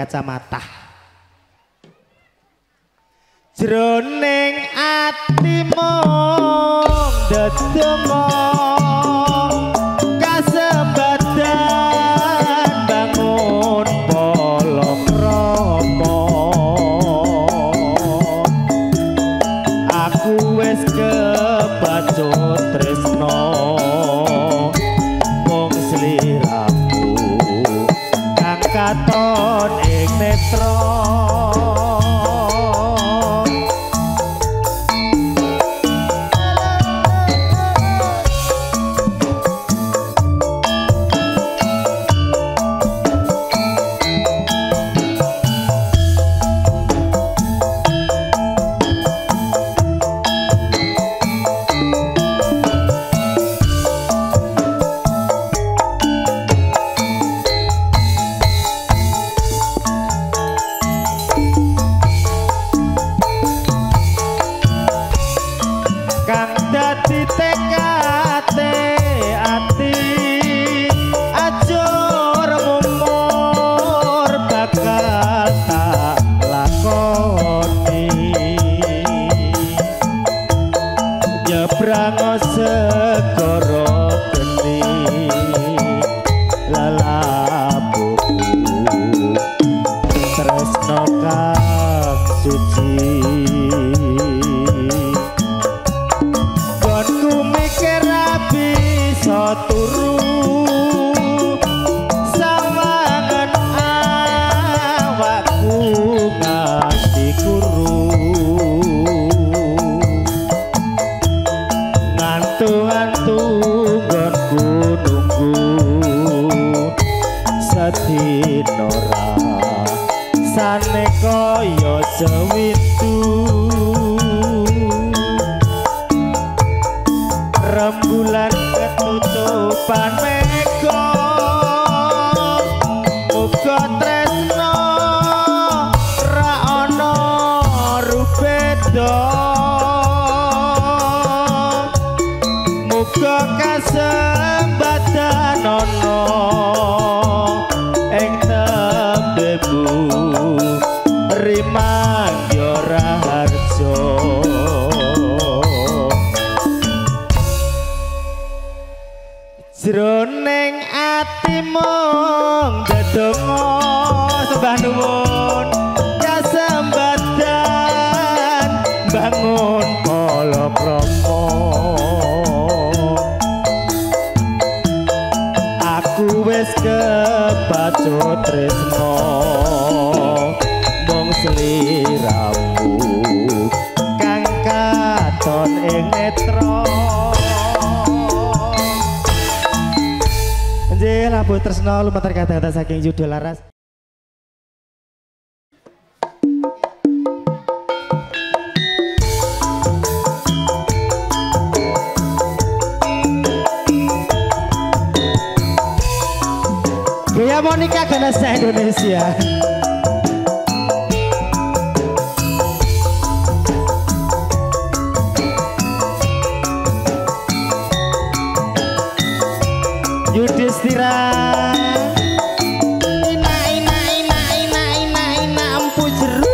Kasembatan bangun polong romo Kinora sane kaya sewitu rembulan ketutupan mega muga tresno ra ana rubeda muga kasembatan ana ing tembebu rimangya raharjo. Jroning atimu ndedonga sembah nuwun kasembatan bangun kala prama aku wis kepacut tresno mung sliramu kang katon ing netra. Labuh tresno lumantar kata-kata saking Yudha Laras. Gaya Monica Ganesa Indonesia. Yudhistira ina ina ina ina ina ina empu jeru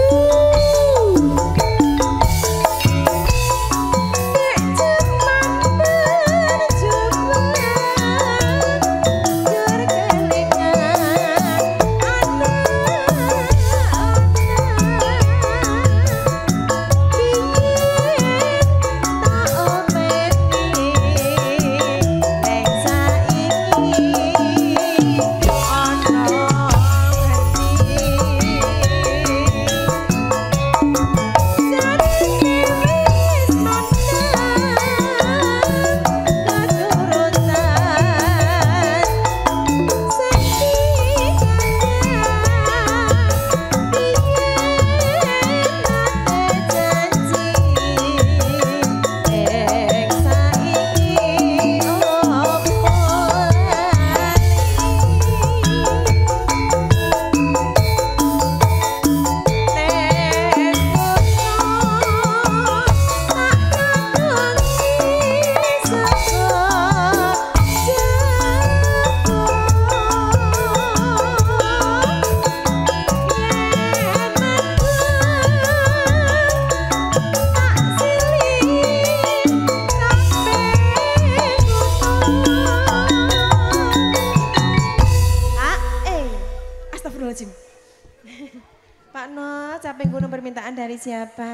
siapa?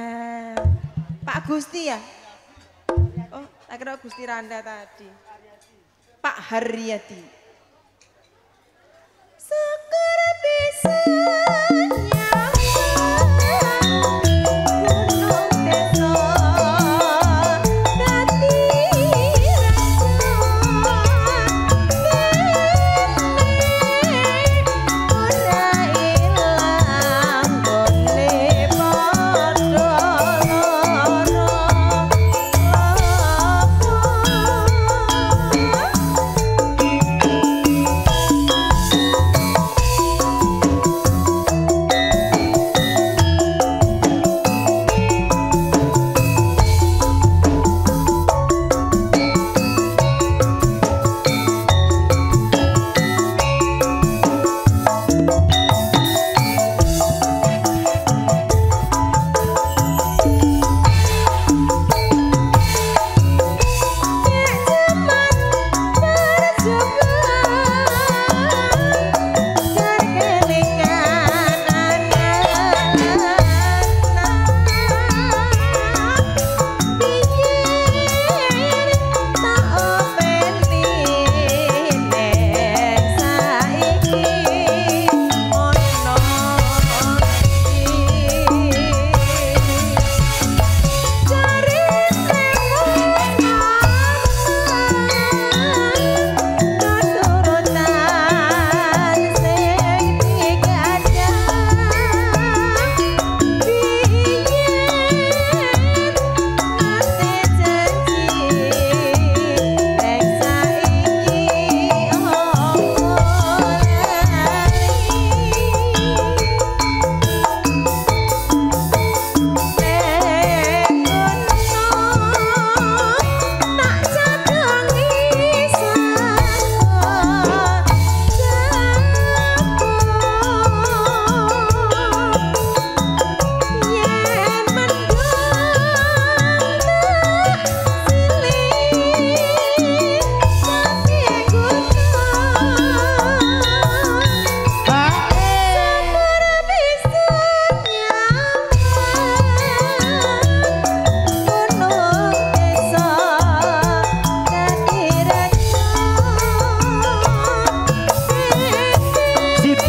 Pak Gusti ya? Oh, tak kira Gusti Randa tadi. Pak Haryati. Syukur bisa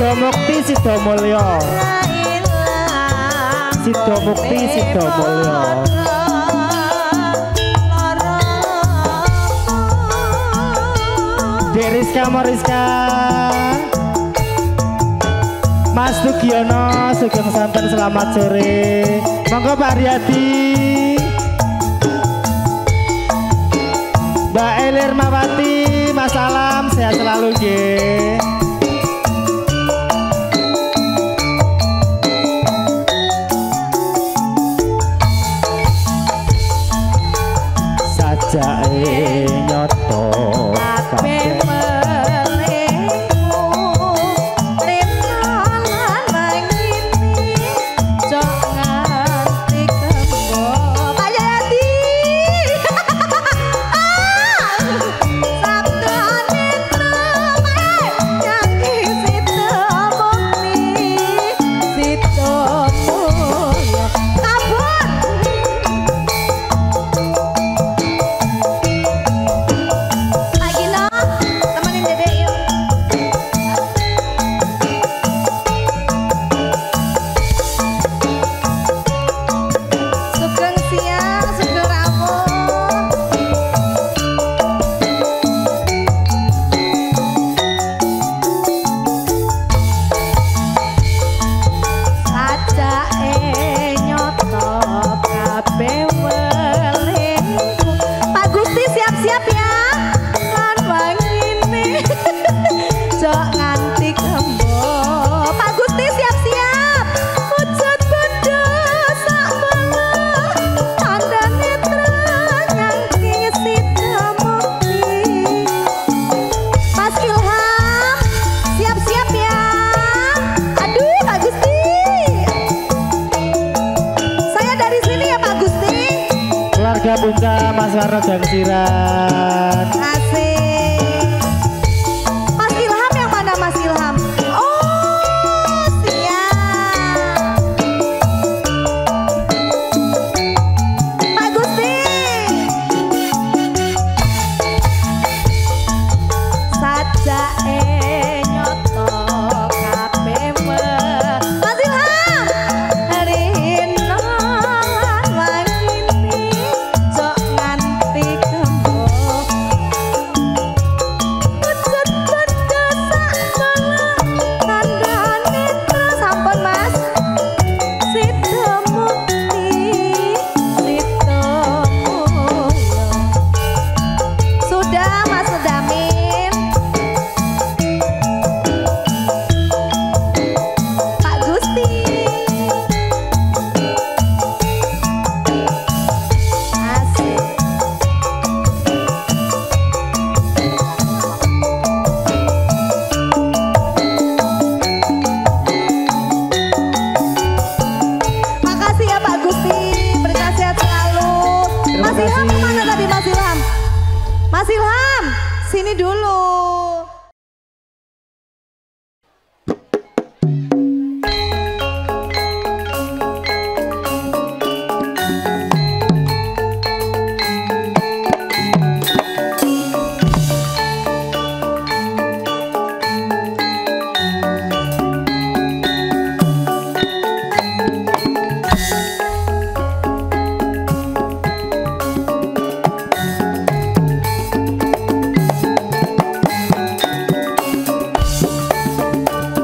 Sidomukti Sidomulyo, Sidomukti Sidomulyo. Dek Rizka Moriska, Mas Tugiono Sugeng Santen selamat sore. Monggo Pak Riyadi, Mbak Elir Mawati, Mas Alam, sehat selalu nggih. Sajake nyoto kabeh melingku rintangan mangini jok nganti kembok Payati.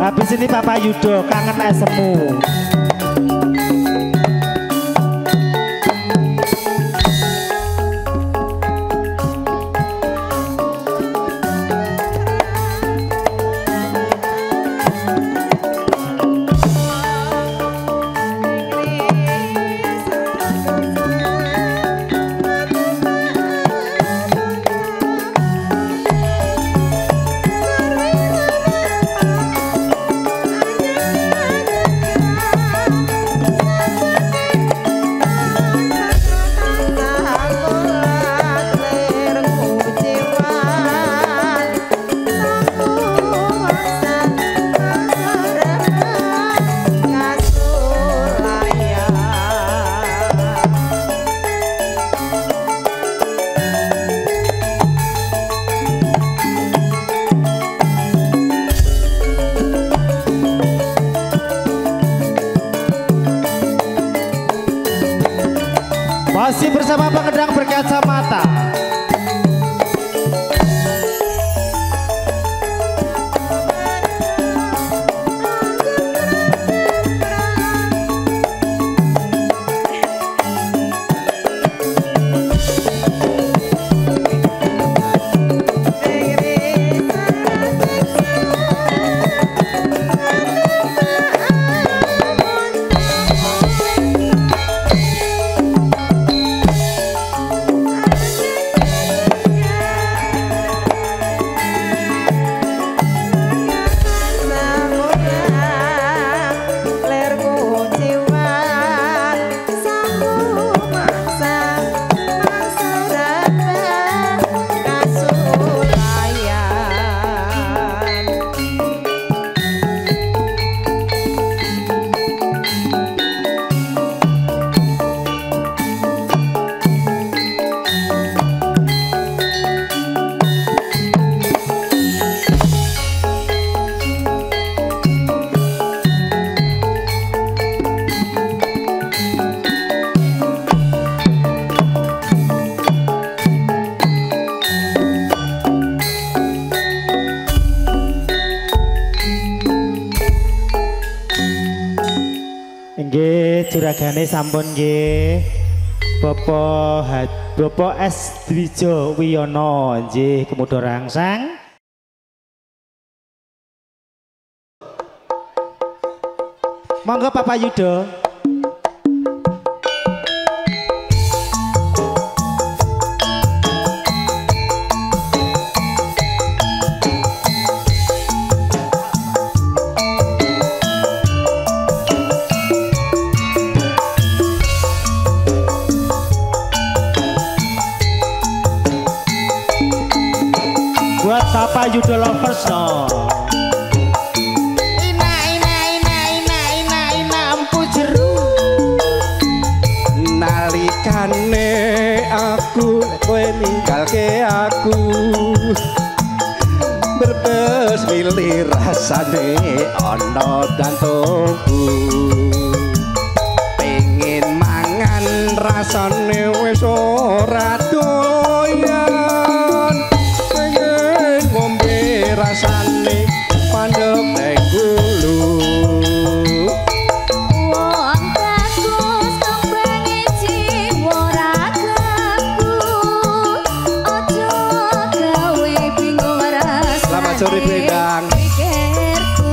Habis ini Papa Yudho kangen asemu. sama pengedang berkacamata. Juragane sampun nggih Bapak S. Dwijo Wiyono nggih kemudian rangsang. Monggo Bapak Yudho. Bapak Yudho Lovers no. Ina ina ina ina ina ina empu jeru. Nalikane aku kowe ninggalke aku. Berbes mili rasane ana dantungku. Pengen mangan rasane wis ora doyan. Rasane pandek neng gulu wong kasus kembangin jiwa ragaku ojo gawe bingung rasane. Selamat sore Bendang pikirku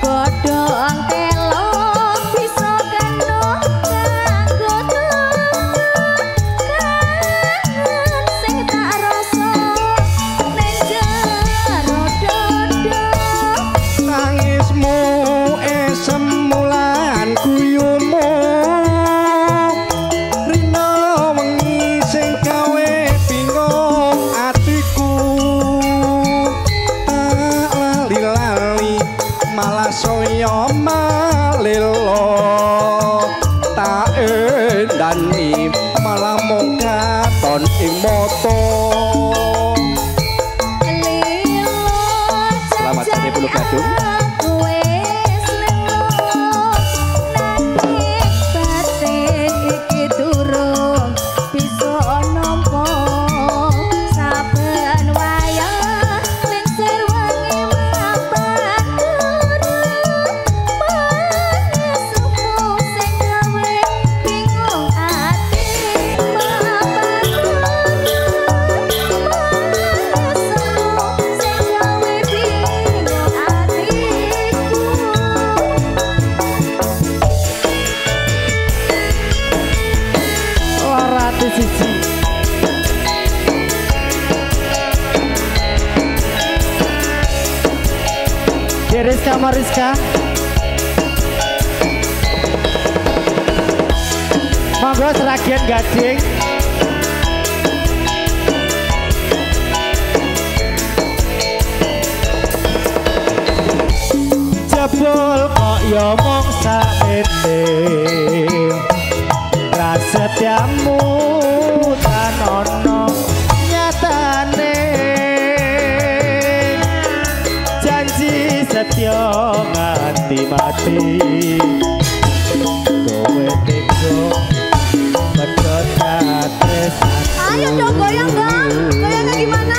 godhong telung bisa kanggo kanggo kangen sing tak rasa neng semulan kuyumu rino wengi sing gawe bingung atiku tak lali-lali malah soyo malilo tak endani malah mung katon ing mata selamat dari Pulau Gadung. Mariska, monggo seragian gading. Jebul kok yo mung saete prasetyamu tan ono nyatane janji setyo ngati mati kowe teko Ayo dong goyang dong. Goyangnya gimana?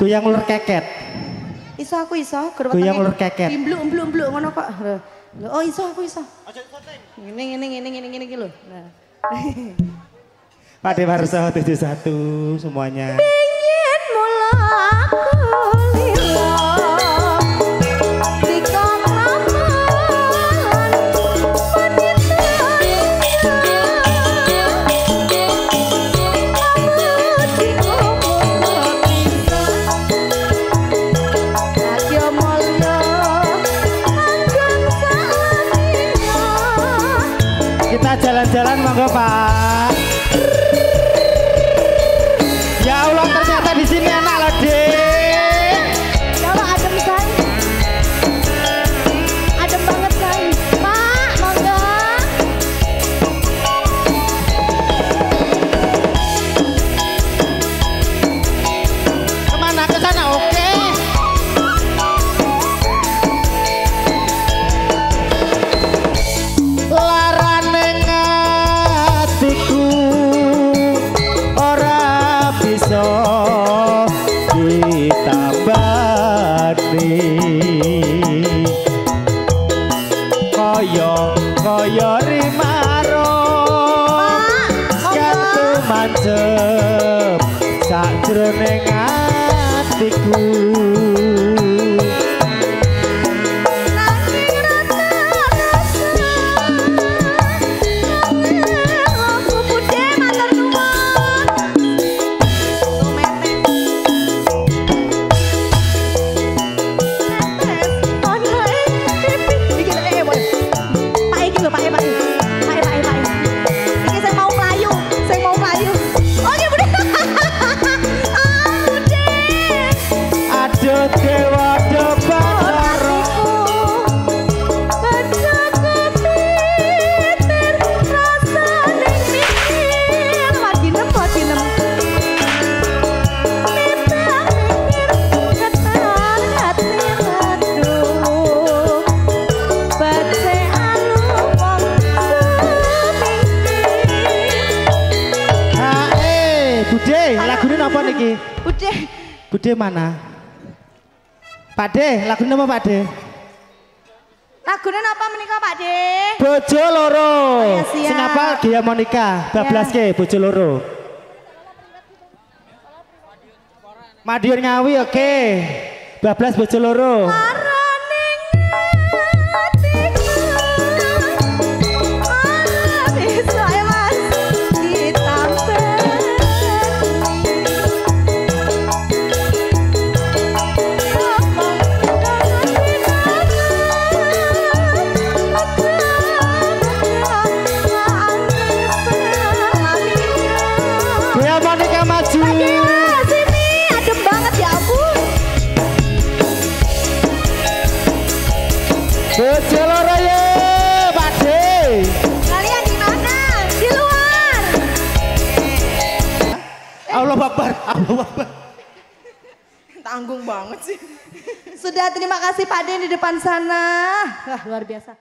Goyang ulur keket. Iso aku iso, goyang ulur keket. Bluk-bluk-bluk ngono kok. Oh iso aku iso. Aja syuting. Ngene iki lho. Nah. Pade Warsa 71 semuanya. Pengen mula aku jalan-jalan monggo Pak. Ya Allah ternyata di sini enak loh Dek. Ya Allah adem kan. Adem banget kan. Pak monggo. Kemana ke sana oke. Jroning atiku nanging rasa aku budhe matur nuwun metes metes ono iki lek wae Pak iki lho Pak iki sing mau mlayu oke dewa dewa roh pecah kepitir rasa ning mikir wadinem nitah mikir ketan hati aduh bace anu wong mikir hae Bude lagune napa niki Bude mana Pakde, lagunya apa Pakde? Lagunya apa menikah Pakde? Bojo loro. Oh, ya, kenapa dia mau nikah? 12K, Bojo loro. Madiun Ngawi oke. Okay. 12 Bojo loro. Tanggung banget sih. Sudah terima kasih Pak Den di depan sana. Wah luar biasa.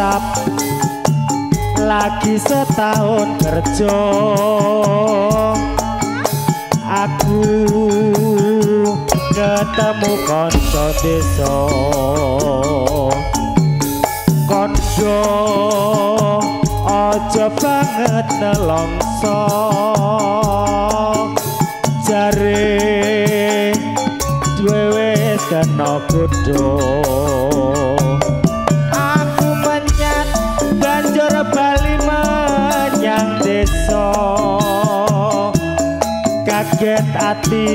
ngecap, lagi setahun kerja. Aku ketemu konco desa, konco ojo banget nelongso, jare dhewe kena bodho. Aku menyang banjur bali menyang desa, kaget ati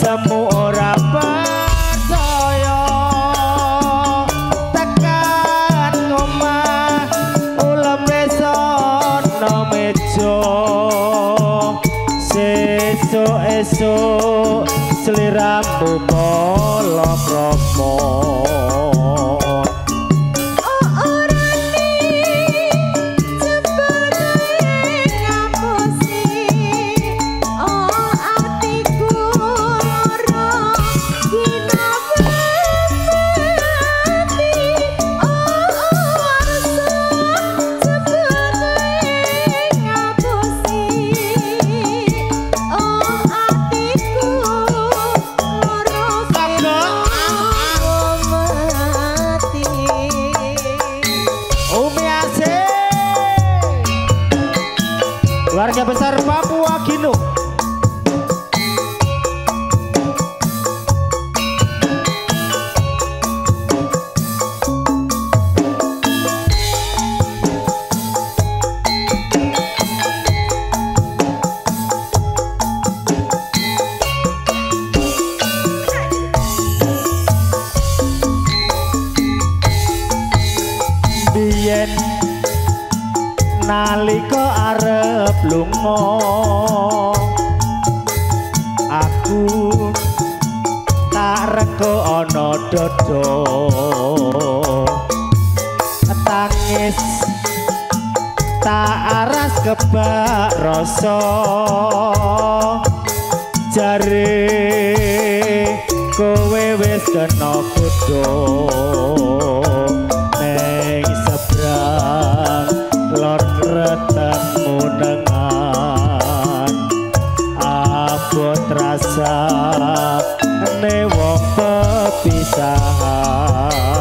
semu ora percaya. Tekan omah ulem sono meja, sesuk-esuk sliramu bolong romo. Warga besar Papua Gino, biyen nalika arep lunga aku tak rego ana dada, tangis tak aras kebak rasa, jare kowe wis kena bodho. Neng sebrang lor ketemu dengan abot rasa newong pepisahan.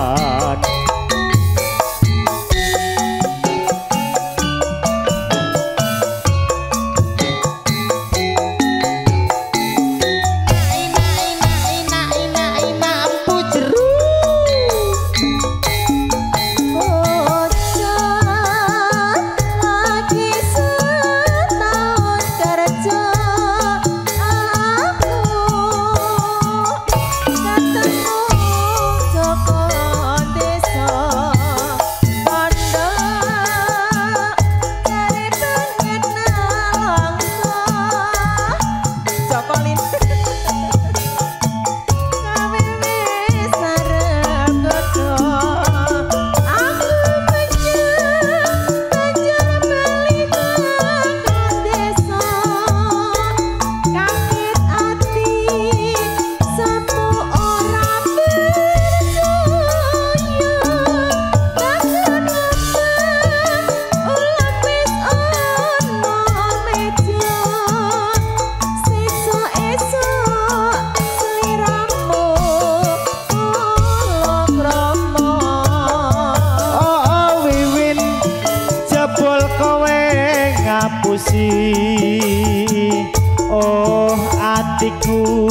Oh atiku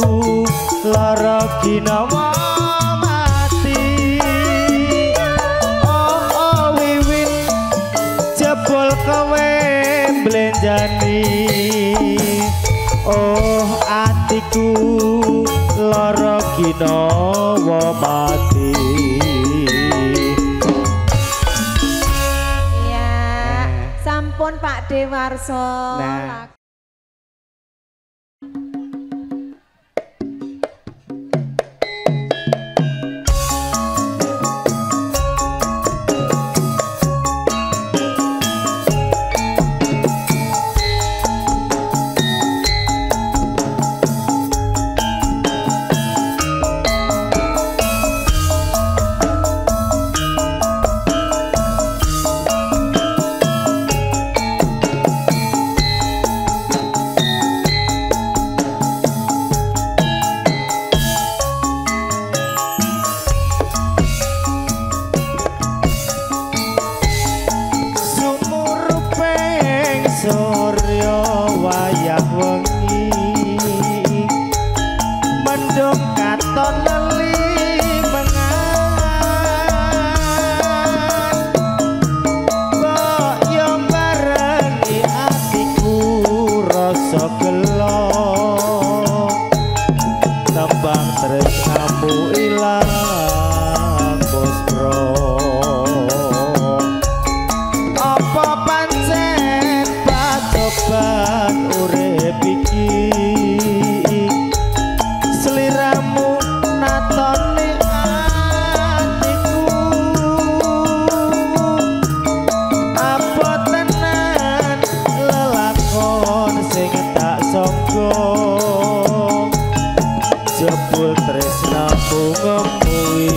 lara ginawa mati. Oh wiwin jebol kowe blenjani, oh atiku lara ginawa mati. Pun Pak Dewarso. Nah. wayah wengi mendung katon neli mengan kok yo marengi atiku rasa gelo tembang tresnamu ilang bosro. Urip iki seliramu natone atiku apa tenan lelakon sing tak sangka jebul tresnamu ngemuwi.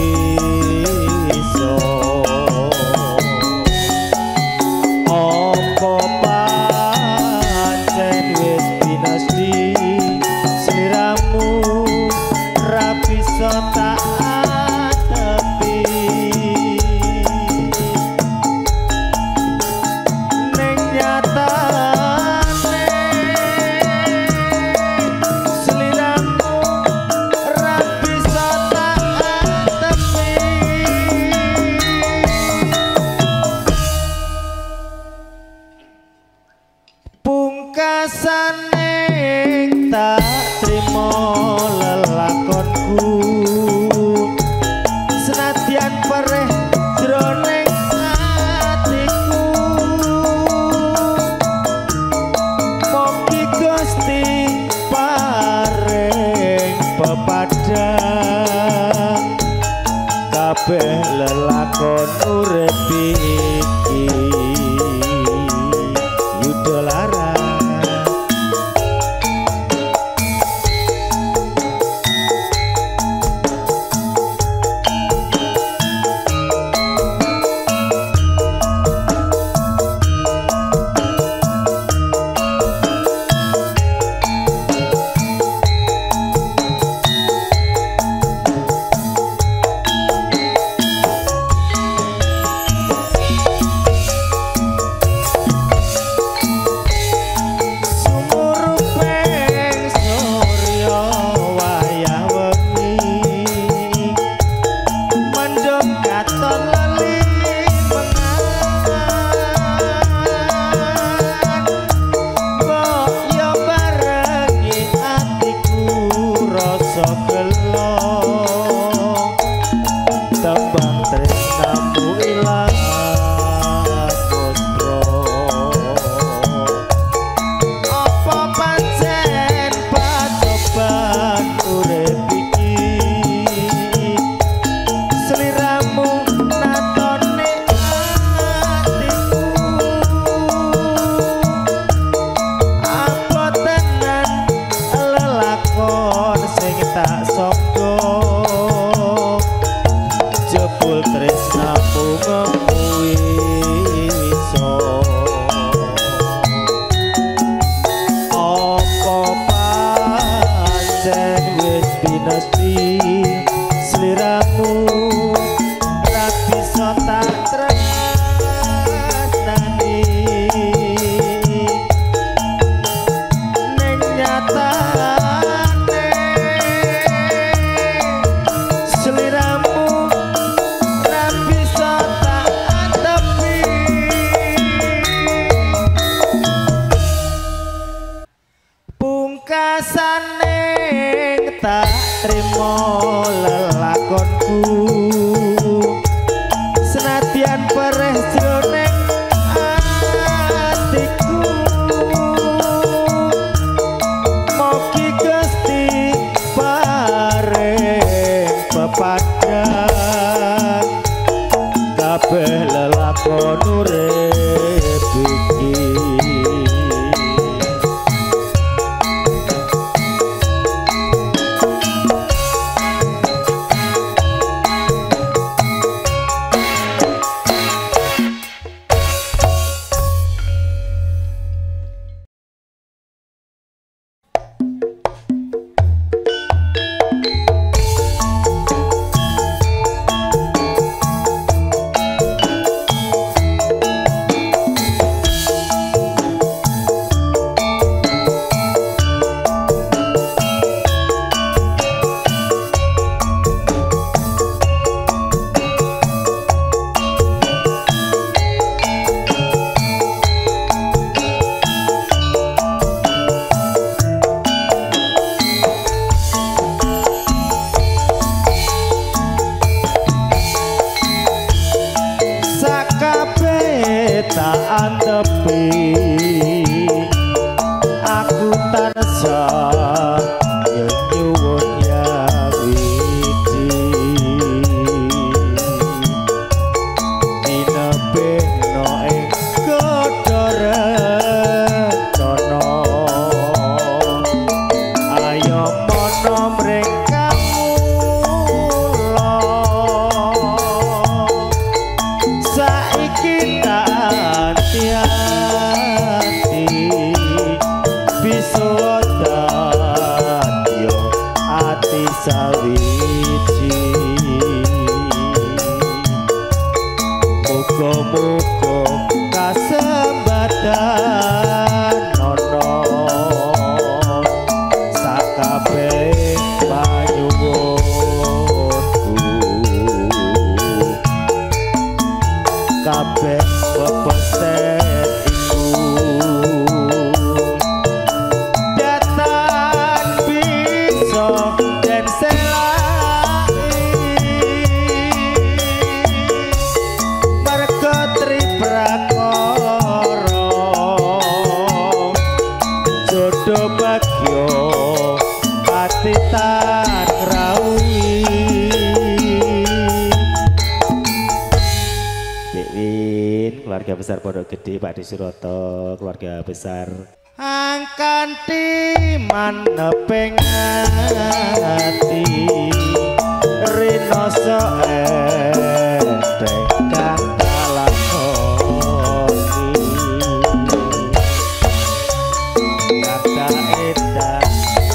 Kabeh lelakon urip iki yudha laras Suroto, keluarga besar angkanti maneping ati rinoso endekang kalakoni kata edan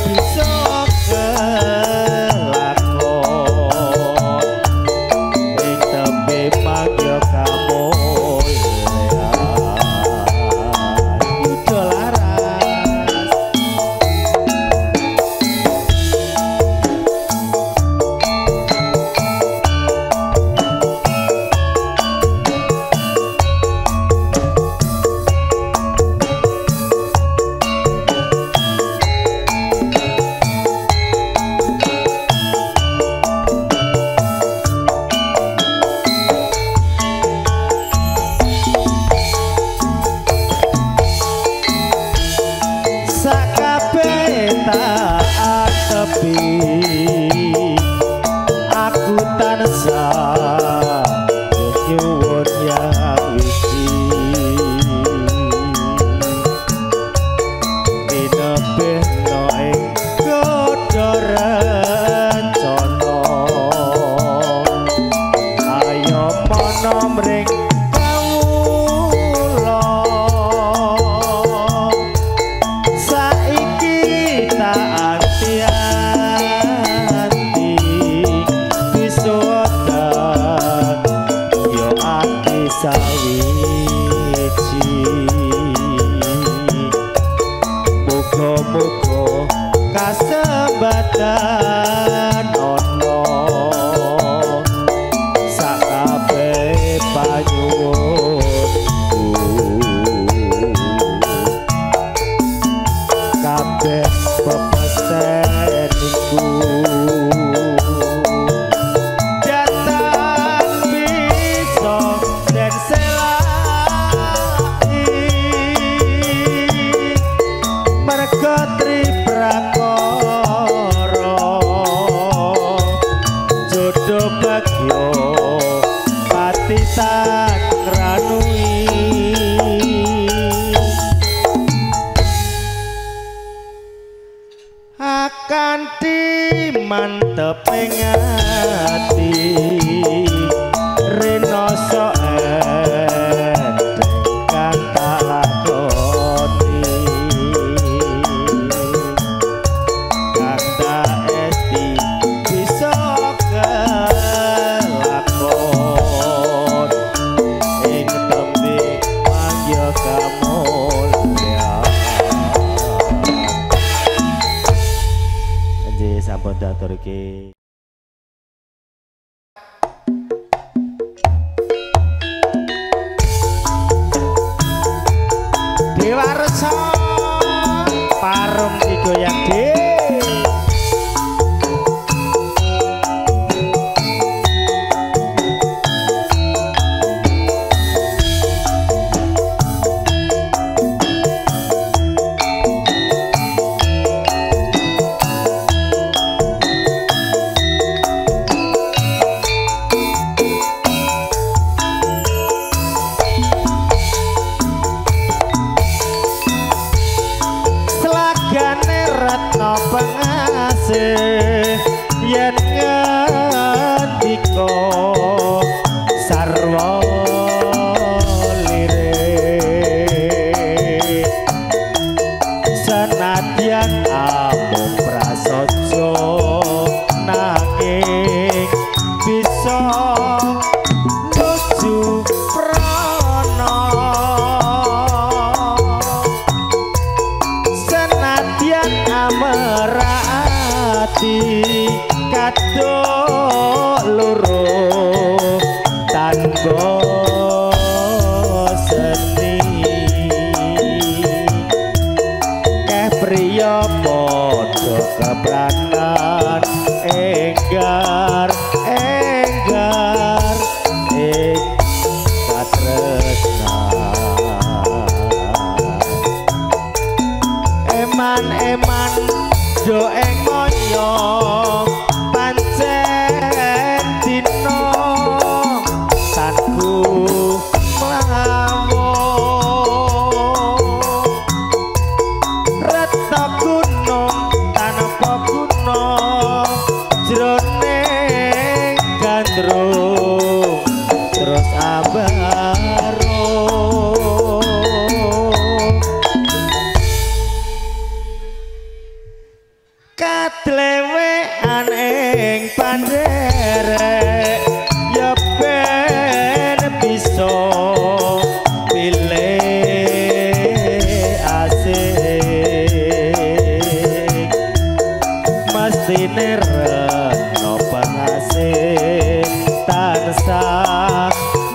bisa kelakon ing tembe magya kamu pengasih yen ngendika sarwa lirik senadyan amung prasaja nanging bisa kadok loro tanpa seni keh priya padha kepranan enggar enggar katresnan eman eman do eng moyo pancen dina tanku mawon retep gunung tanpa guna jroning gandrung terus abaro katlewean ing pandherek ya ben bisa pilih asik mestine rena pangasih tansah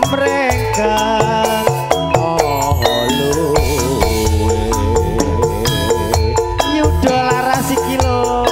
mrengkang Yudha Laras iki lho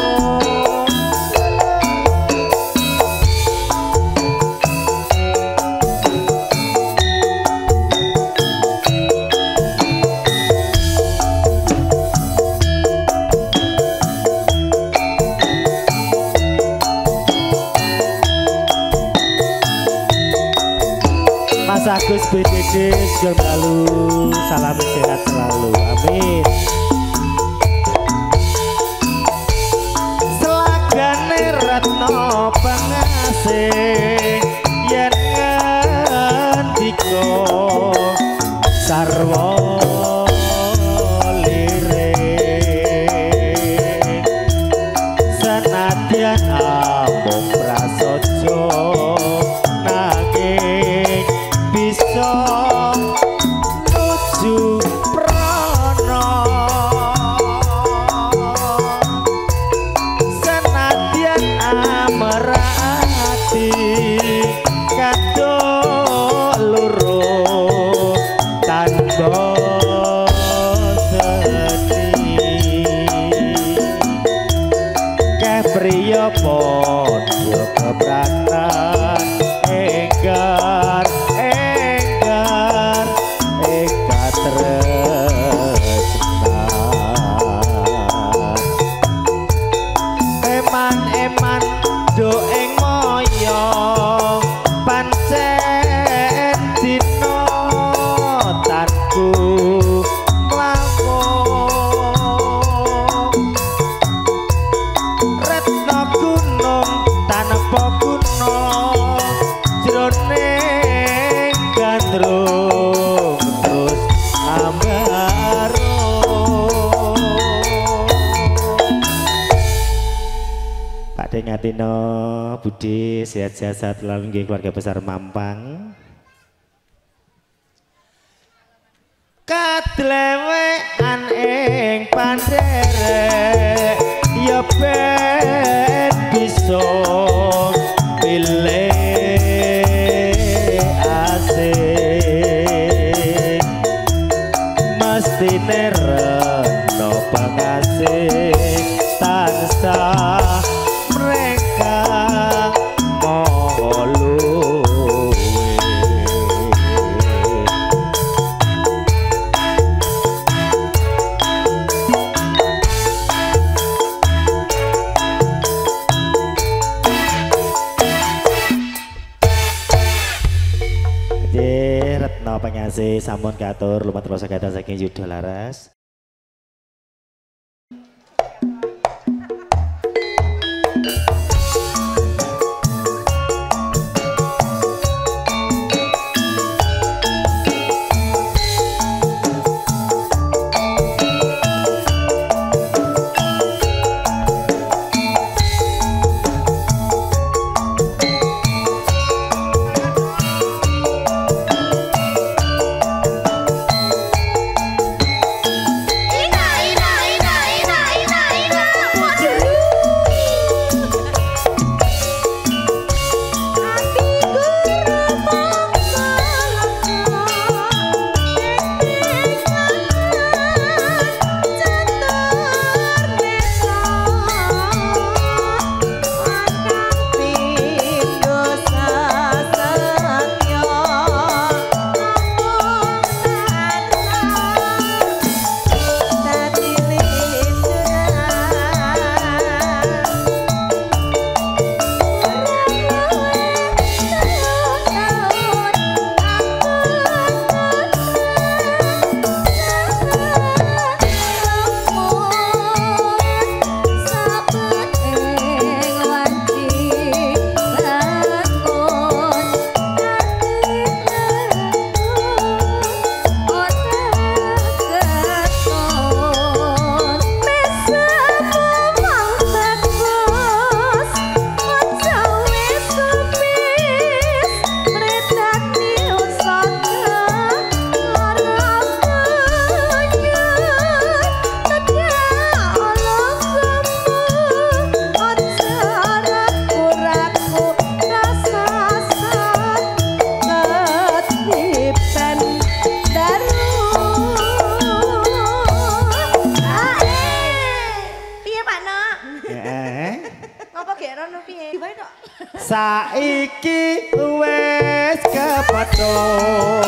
Agus BDD selalu salam sehat selalu amin selagane ratna pangasih yen ngendika sarwa lirik senadyan amung prasaja nanging bisa nuju prana senadyan amarati kadok loro tanpa seni keh priya padha kepranan enggar eman-eman do ing moyo pancen dina tanku lawon retna gunung tanpa guna jroning gandrung terus ambaro Pakde Ngatino Budi sehat-sehat selalu nggih keluarga besar Mampang. Kadlewean ing pandherek ya ben bisa pilih asih mestine rena pangasih tansah Retno pangasih sampun katur lumatur rasa kata saking Yudha Laras Saiki wes kepethuk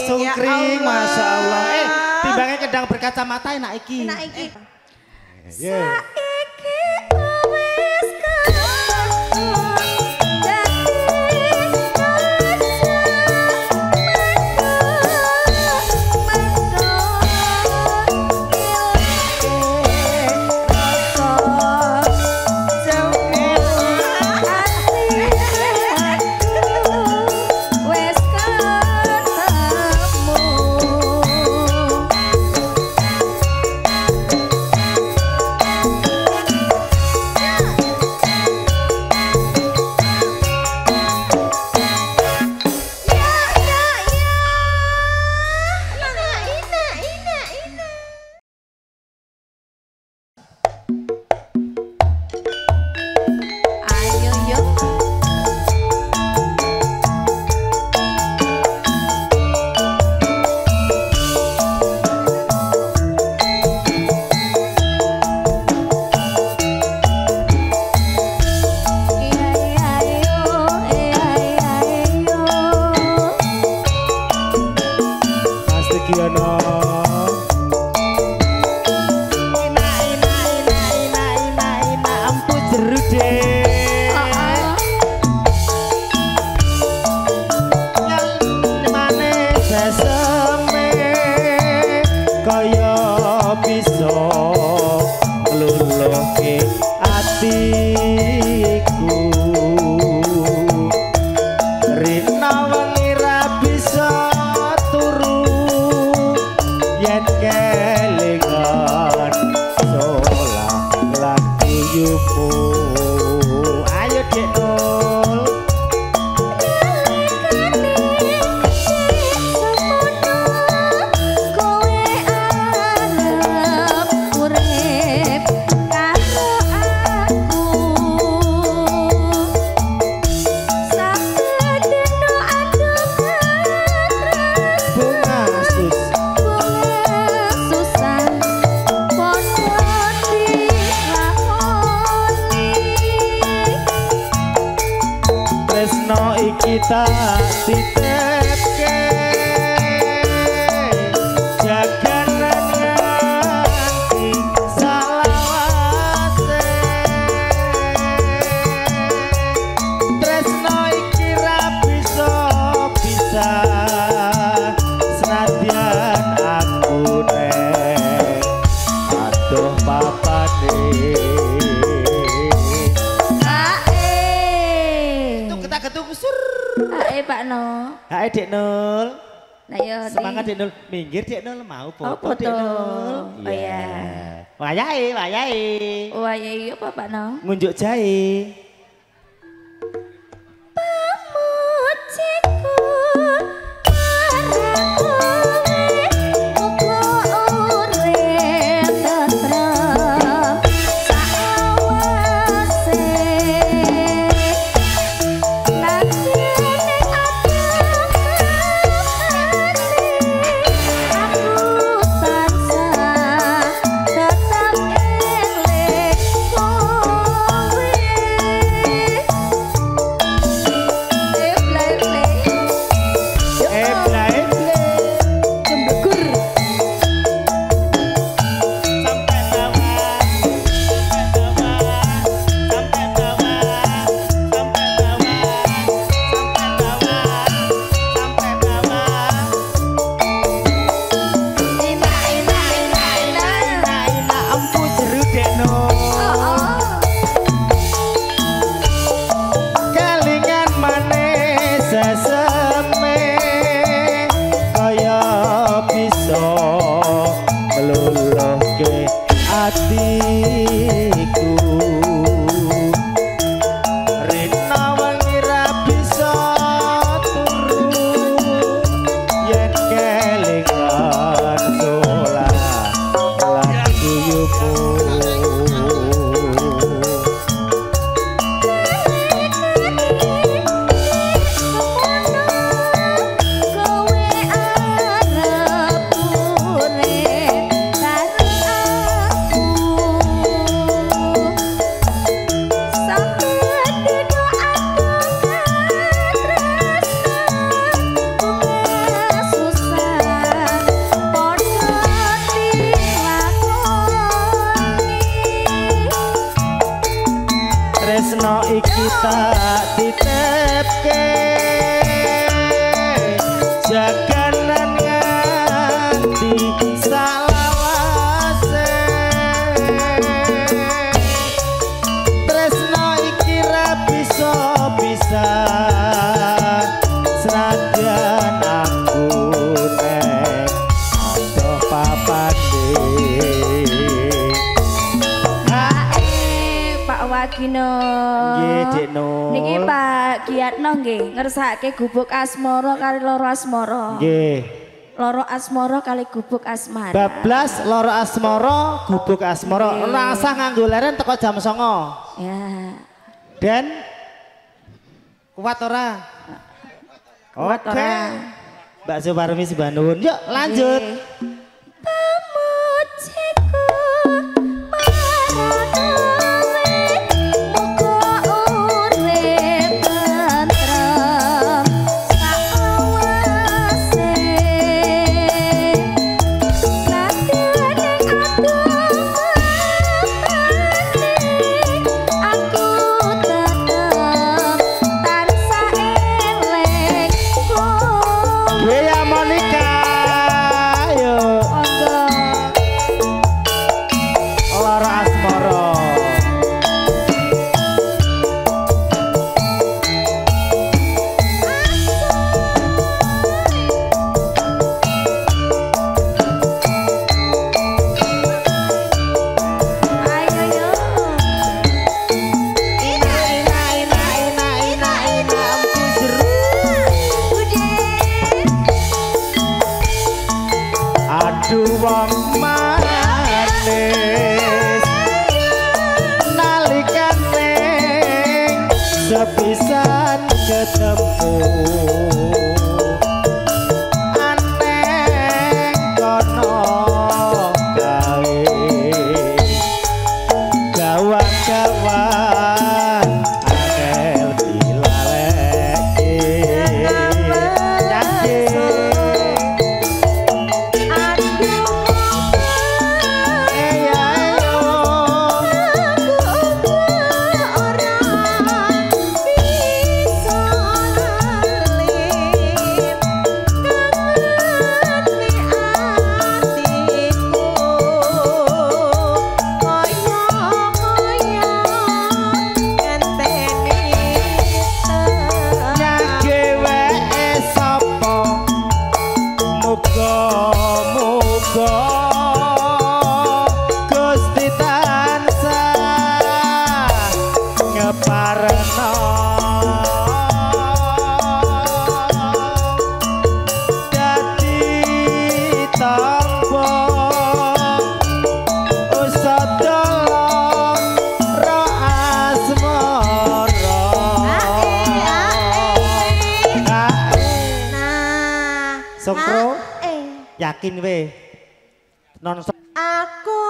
sungkring, masya Allah. Timbangnya kedang berkacamata enak iki. Enak iki. Minggir Dek Nol mau foto Dek Nol. Oh iya. Wayahe, wayahe. Wayahe apa Pak Nol? Ngunjuk jahe. Ngersake gubuk asmoro kali loro asmoro. Nggih. Loro asmoro kali gubuk asmara. Bablas loro asmoro gubuk asmoro. Ora usah nganggo leren teko jam 09.00. Ya. Dan kuat ora? Kuat ora. Mbak Suparmi sembah nuwun. Yuk lanjut. Nge. padu wong manis nalikane sepisan ketemu aneh kono gawe gawa-gawa yakin we non stop aku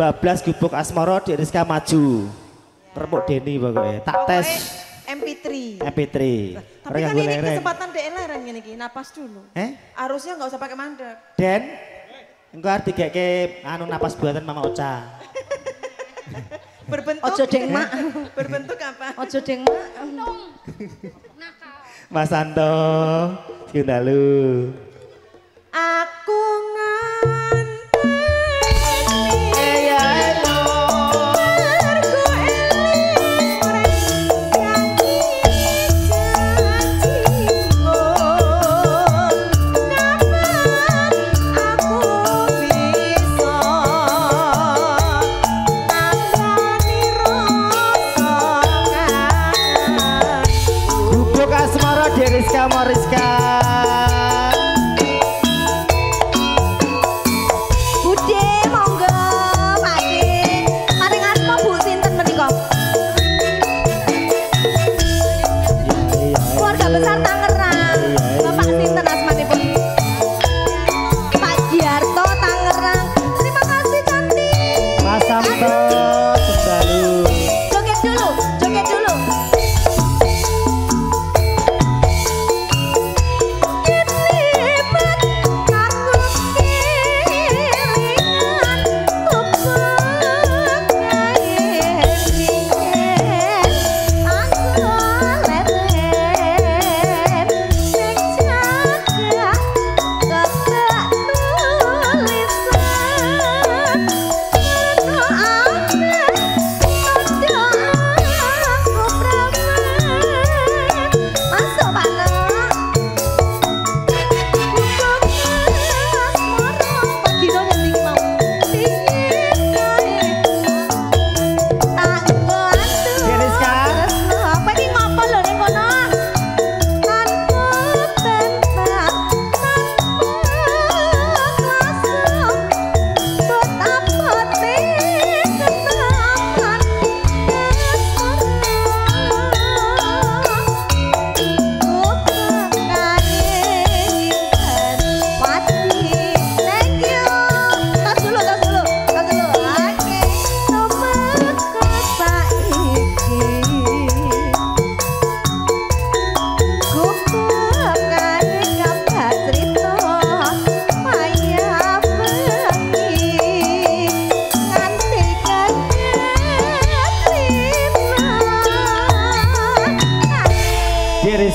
bablas gubuk asmoro di Rizka maju remuk Deni pokoknya tak tes MP3 MP3 tapi kan ini kesempatan DN larang ini napas dulu harusnya nggak usah pakai mandek Den engkau harus digeke anu napas buatan Mama Ocha berbentuk ojo deng mak berbentuk apa ojo deng mak Mas Santo Yunda lu aku Rizka Mariska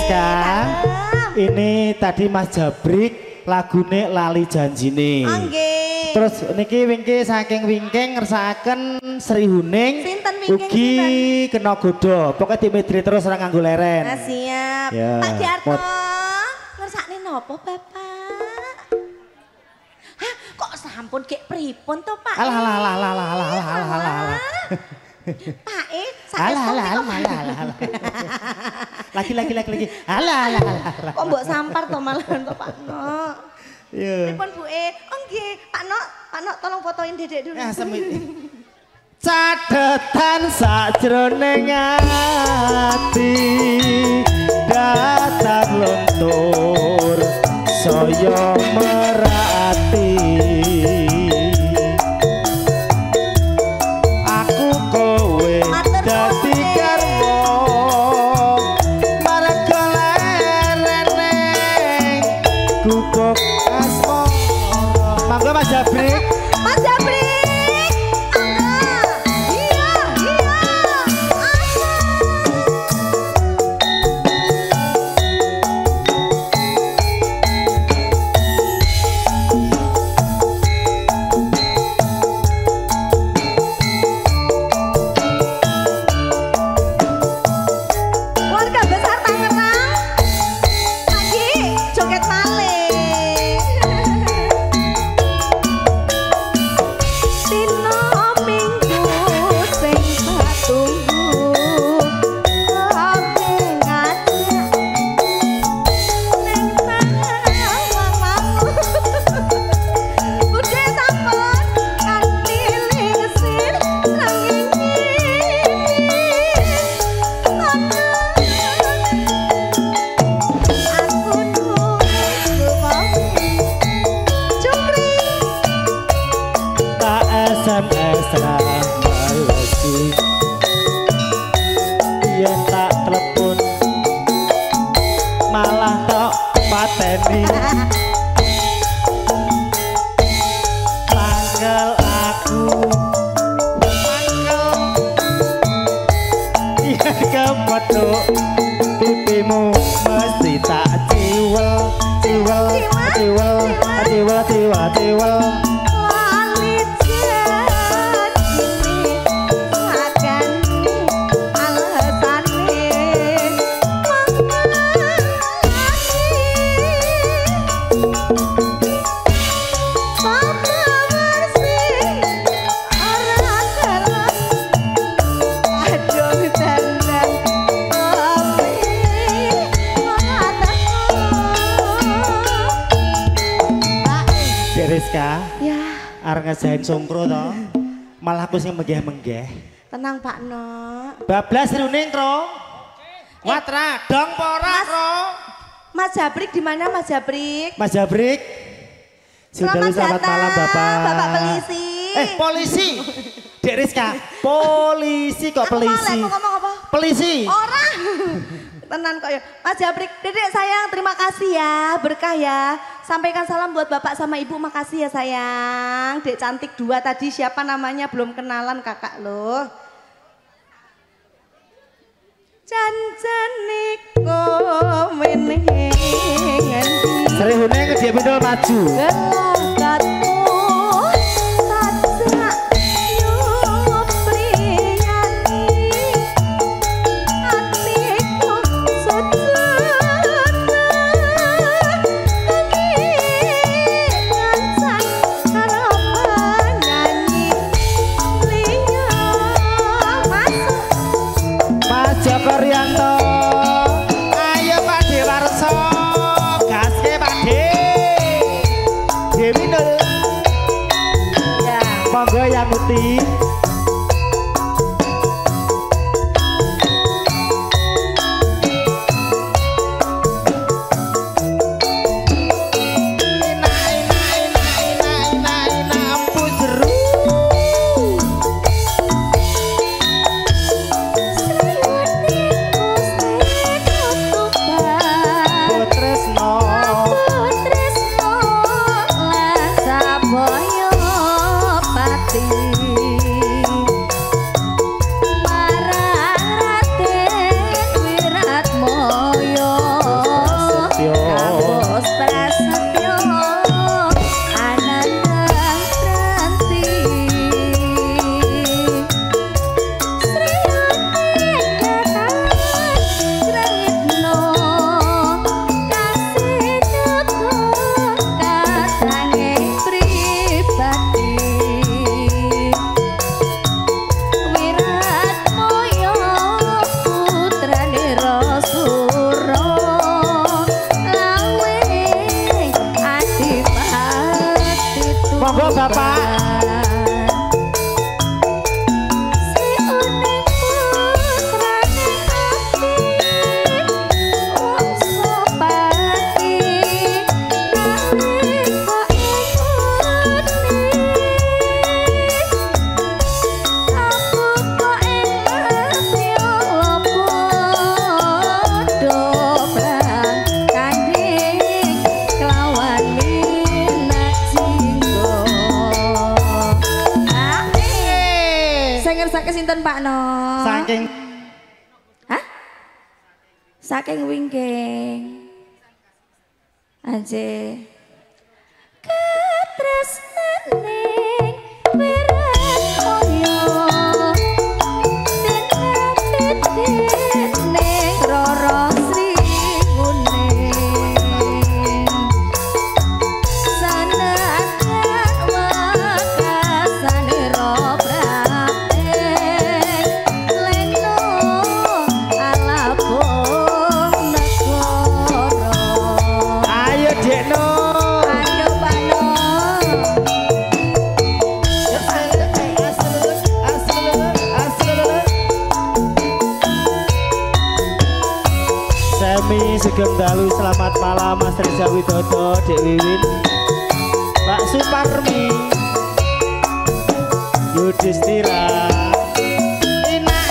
Kang. Ini tadi Mas Jabrik lagune Lali Janjine. Nggih. Terus niki wingke saking wingking ngersakaken Srihuning. Sinten wingking ugi kena godha. Pokoke dimedri terus ora nganggo leren. Nah, siap. Ya. Pak Diarto. Ngersakne napa, Bapak? Hah, kok sampun kek pripun to, Pak? Alah alah alah alah alah alah alah. Pak alah. Lagi. Alah. Kok mbok sampar to malahan to Pak Nok. Iya. Pripun Bu E? Oh nggih, Pak Nok tolong fotoin Dedek dulu. Nah, semit. Cadetan sajroning ati datar luntur saya merati. Songkro toh, malah aku sing menggeh-menggeh. Tenang Pak Nok. Bablas Srihuning tro. Watra dong pora tro. Mas Jabrik di mana Mas Jabrik? Mas Jabrik. Selamat malam Bapak. Bapak polisi. Polisi. Dek Rizka. Polisi kok polisi. Aku ngomong apa? Polisi. Orang. Tenan kok ya. Mas Jabrik, Dedek sayang terima kasih ya, berkah ya. Sampaikan salam buat Bapak sama Ibu, makasih ya sayang. Dek cantik dua tadi siapa namanya belum kenalan kakak loh. Janjanik komeneng. Srihuning dia bendol maju. Boyo pati sinten Pak No? Saking. Hah? Saking wingking. Aje. Katresneng wirat oyo titik ning roro srihuning sanak wakasan ro prating leno alabong negara. Ayo Dekno. Sugeng dalu, selamat malam Mas Reza Widodo, Dek Wiwin, Mbak Suparmi, Yudhistira, Ina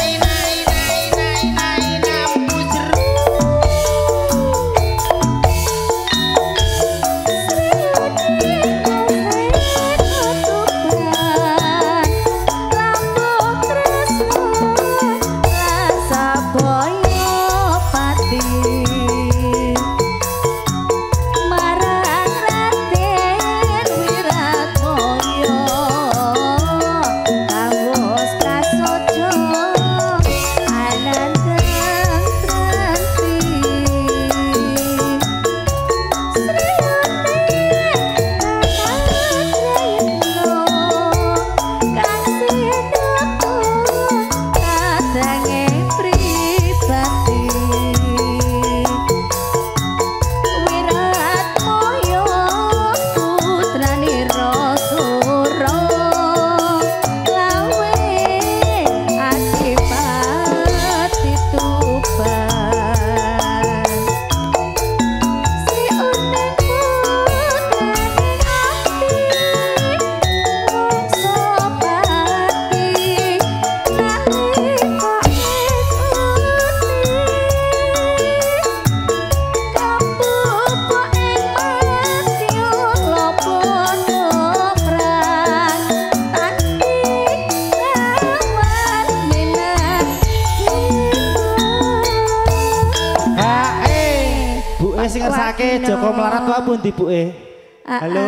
Mujeru, Sriudin Joko Melarat wabun di Bu E. Halo.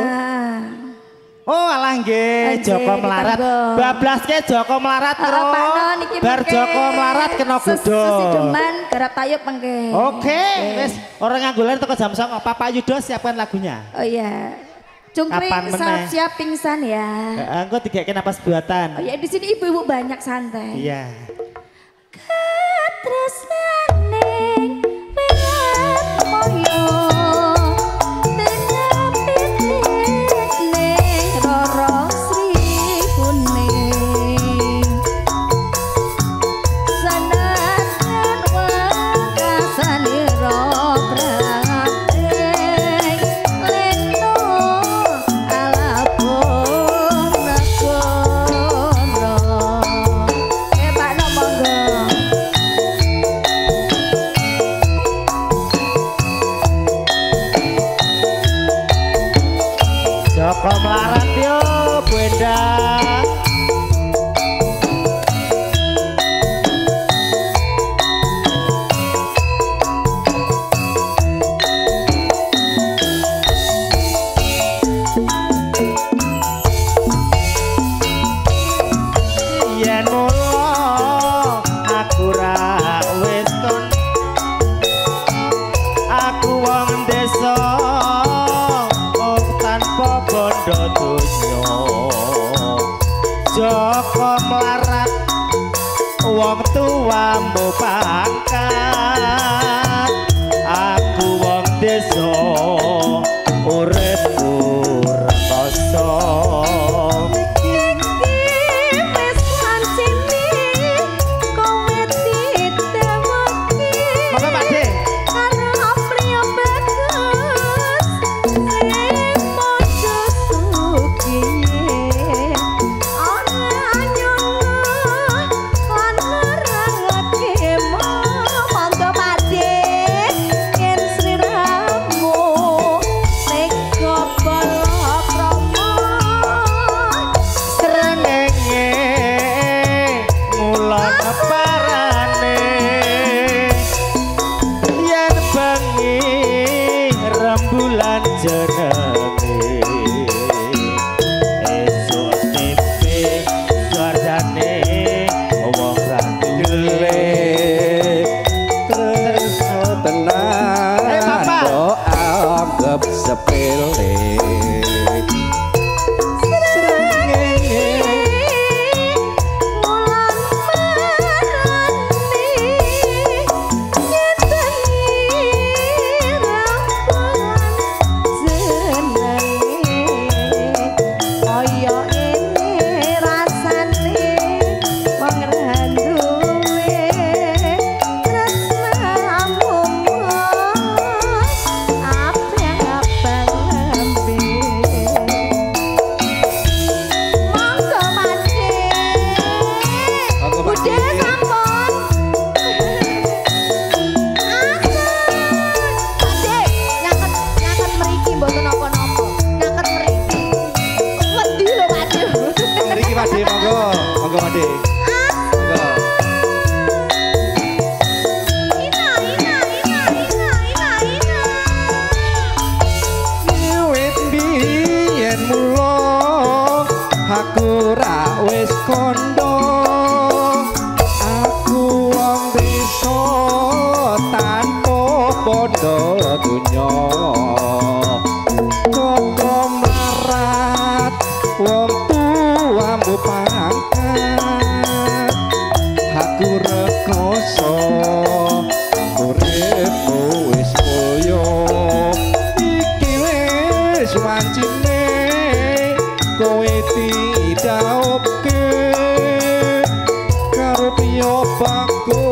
Oh alah nggih Joko Melarat. Bablaske Joko Melarat terus. Bar Joko Melarat kena gudho. Sesideman garap tayub mengke. Oke, wis ora nganggo ler teko jam 09:00. Papa Yudha siapkan lagunya. Oh iya. Cungkring siap pingsan ya. Heeh, engko digeke napas buatan. Oh iya di sini ibu-ibu banyak santai. Iya. Katresnaning wirat moyo aku rekoso uripku wis koyo iki wis wancine kowe didhauke karo piyo bakku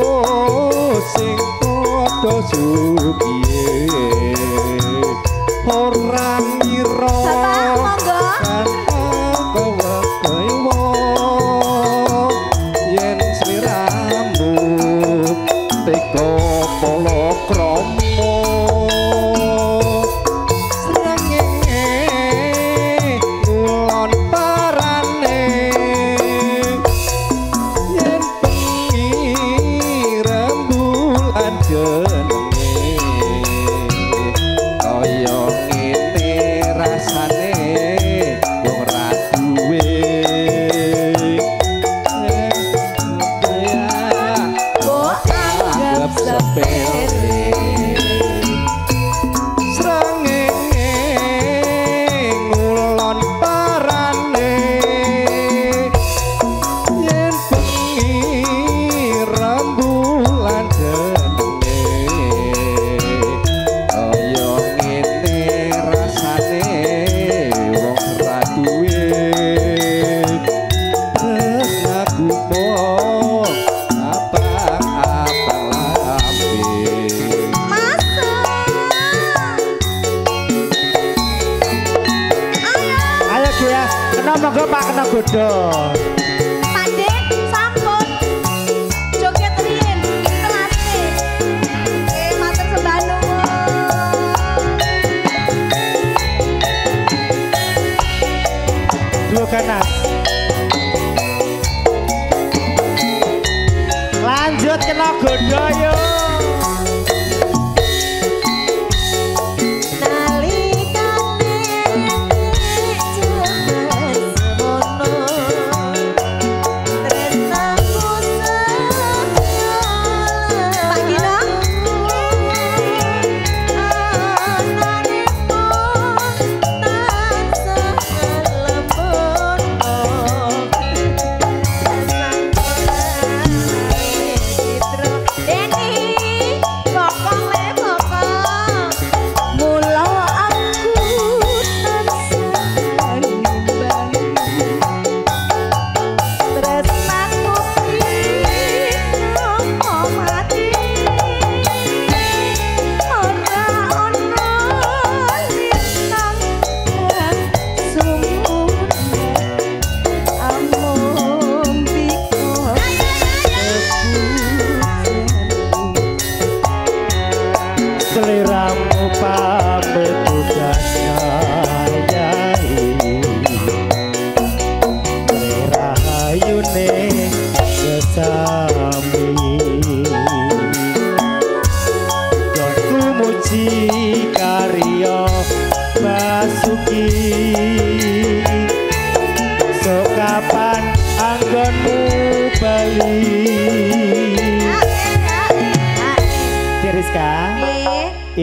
sing padha supiye ora ngira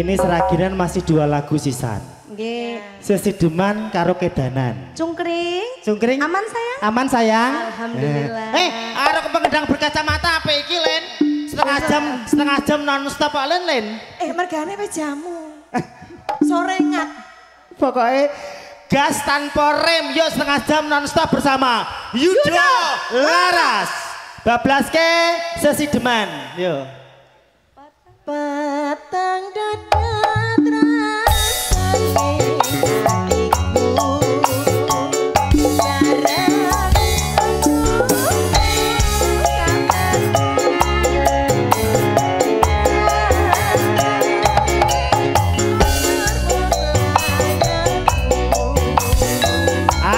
ini seraginan masih dua lagu sisan. Nggih. Sesideman karo kedanan. Cungkring. Cungkring. Aman sayang. Aman sayang. Alhamdulillah. Arek pengedang berkacamata apa iki, Len? Setengah jam non-stop kok Len. Mergane pe jamu. Sore ngat. Pokoke gas tanpa rem yo setengah jam non-stop bersama Yudho Laras. Bablaske Sesideman. Yo. Batang dada terasa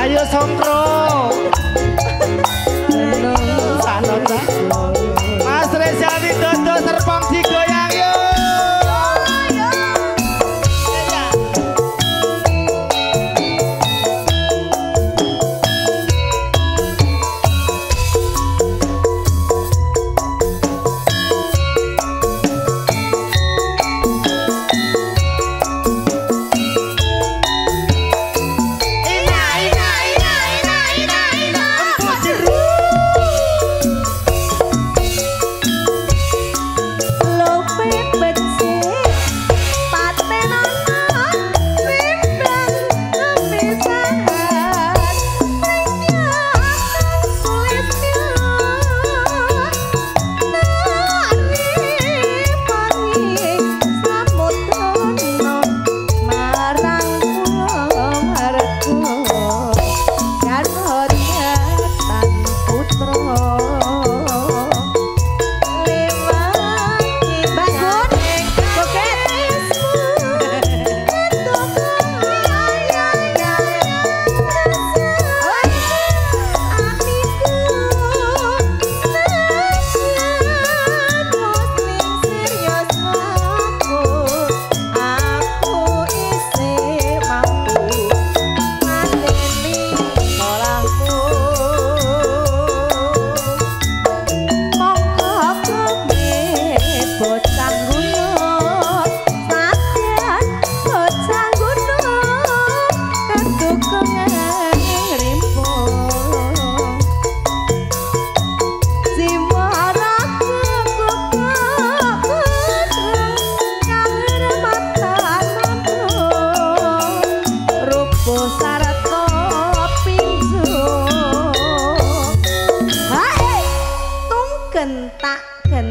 ayo songkro Mas Rezali Dodo Serpong digoyang yo.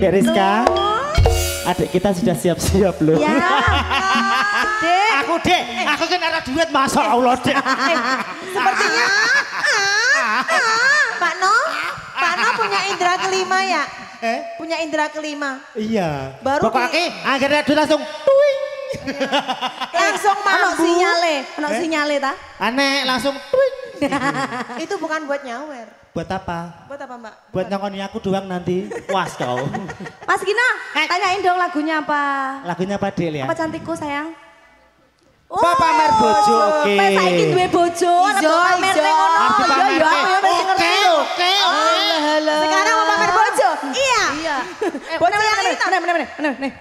Ya Rizka, adik kita sudah siap-siap loh. Ya, aku kan arah duit, masya Allah dek. Sepertinya Pak No punya indera kelima ya? Punya indera kelima. Iya. Baru pokoknya akhirnya dia langsung tuing. Langsung manok sinyale, manok sinyale ta? Aneh langsung tuing. Itu bukan buat nyawer. Buat apa? Buat apa Mbak? Buat nyangkoni aku doang nanti. Was kau. Mas Gina, tanyain dong lagunya apa? Lagunya apa Del ya? Apa cantikku sayang? Pak Pamer Bojo, oke. Pak saiki duwe bojo, ana pamer teng ngono. Yo yo oke. Sekarang mau pamer bojo? Iya. Iya. Bojo yang itu. Nih.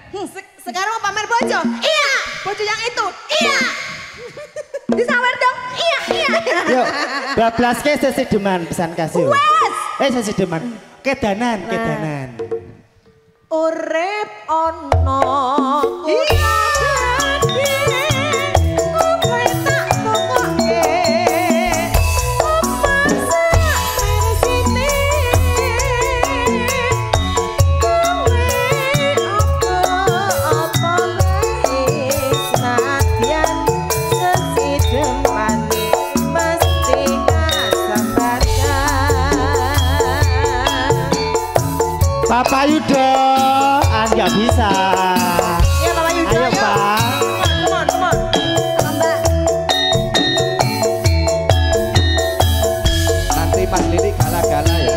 Sekarang mau pamer bojo? Iya. Bojo yang itu. Iya. Disawer dong. Iya. Yo, 12 ke sesideman pesan kasih. Wes. Sesideman. Kedanan. Urip ono kuwi. Pak Yudha, nggak bisa. Iya Pak Yudha. Ayo Pak. Come on. Mbak. Nanti pas lirik gala-gala ya.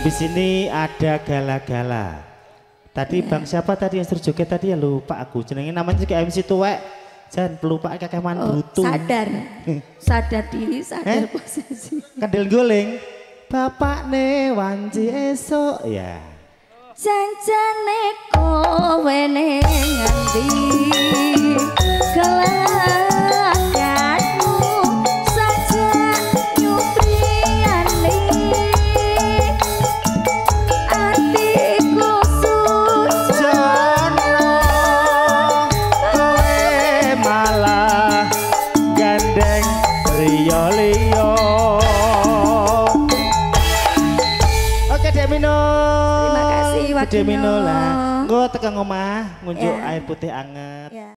Habis ini ada gala-gala. Tadi bang siapa tadi yang serjoget tadi ya lupa aku. Jenengin namanya juga MC Tuwek. Jangan pelupa kakek mandutu. Sadar. Sadar diri, sadar posisi. Kadel guling. Bapak ne wanci esok. Ya. Janjane kowe ne nganti kelak. Deminola, gue tekan omah, ngunjuk air putih anget.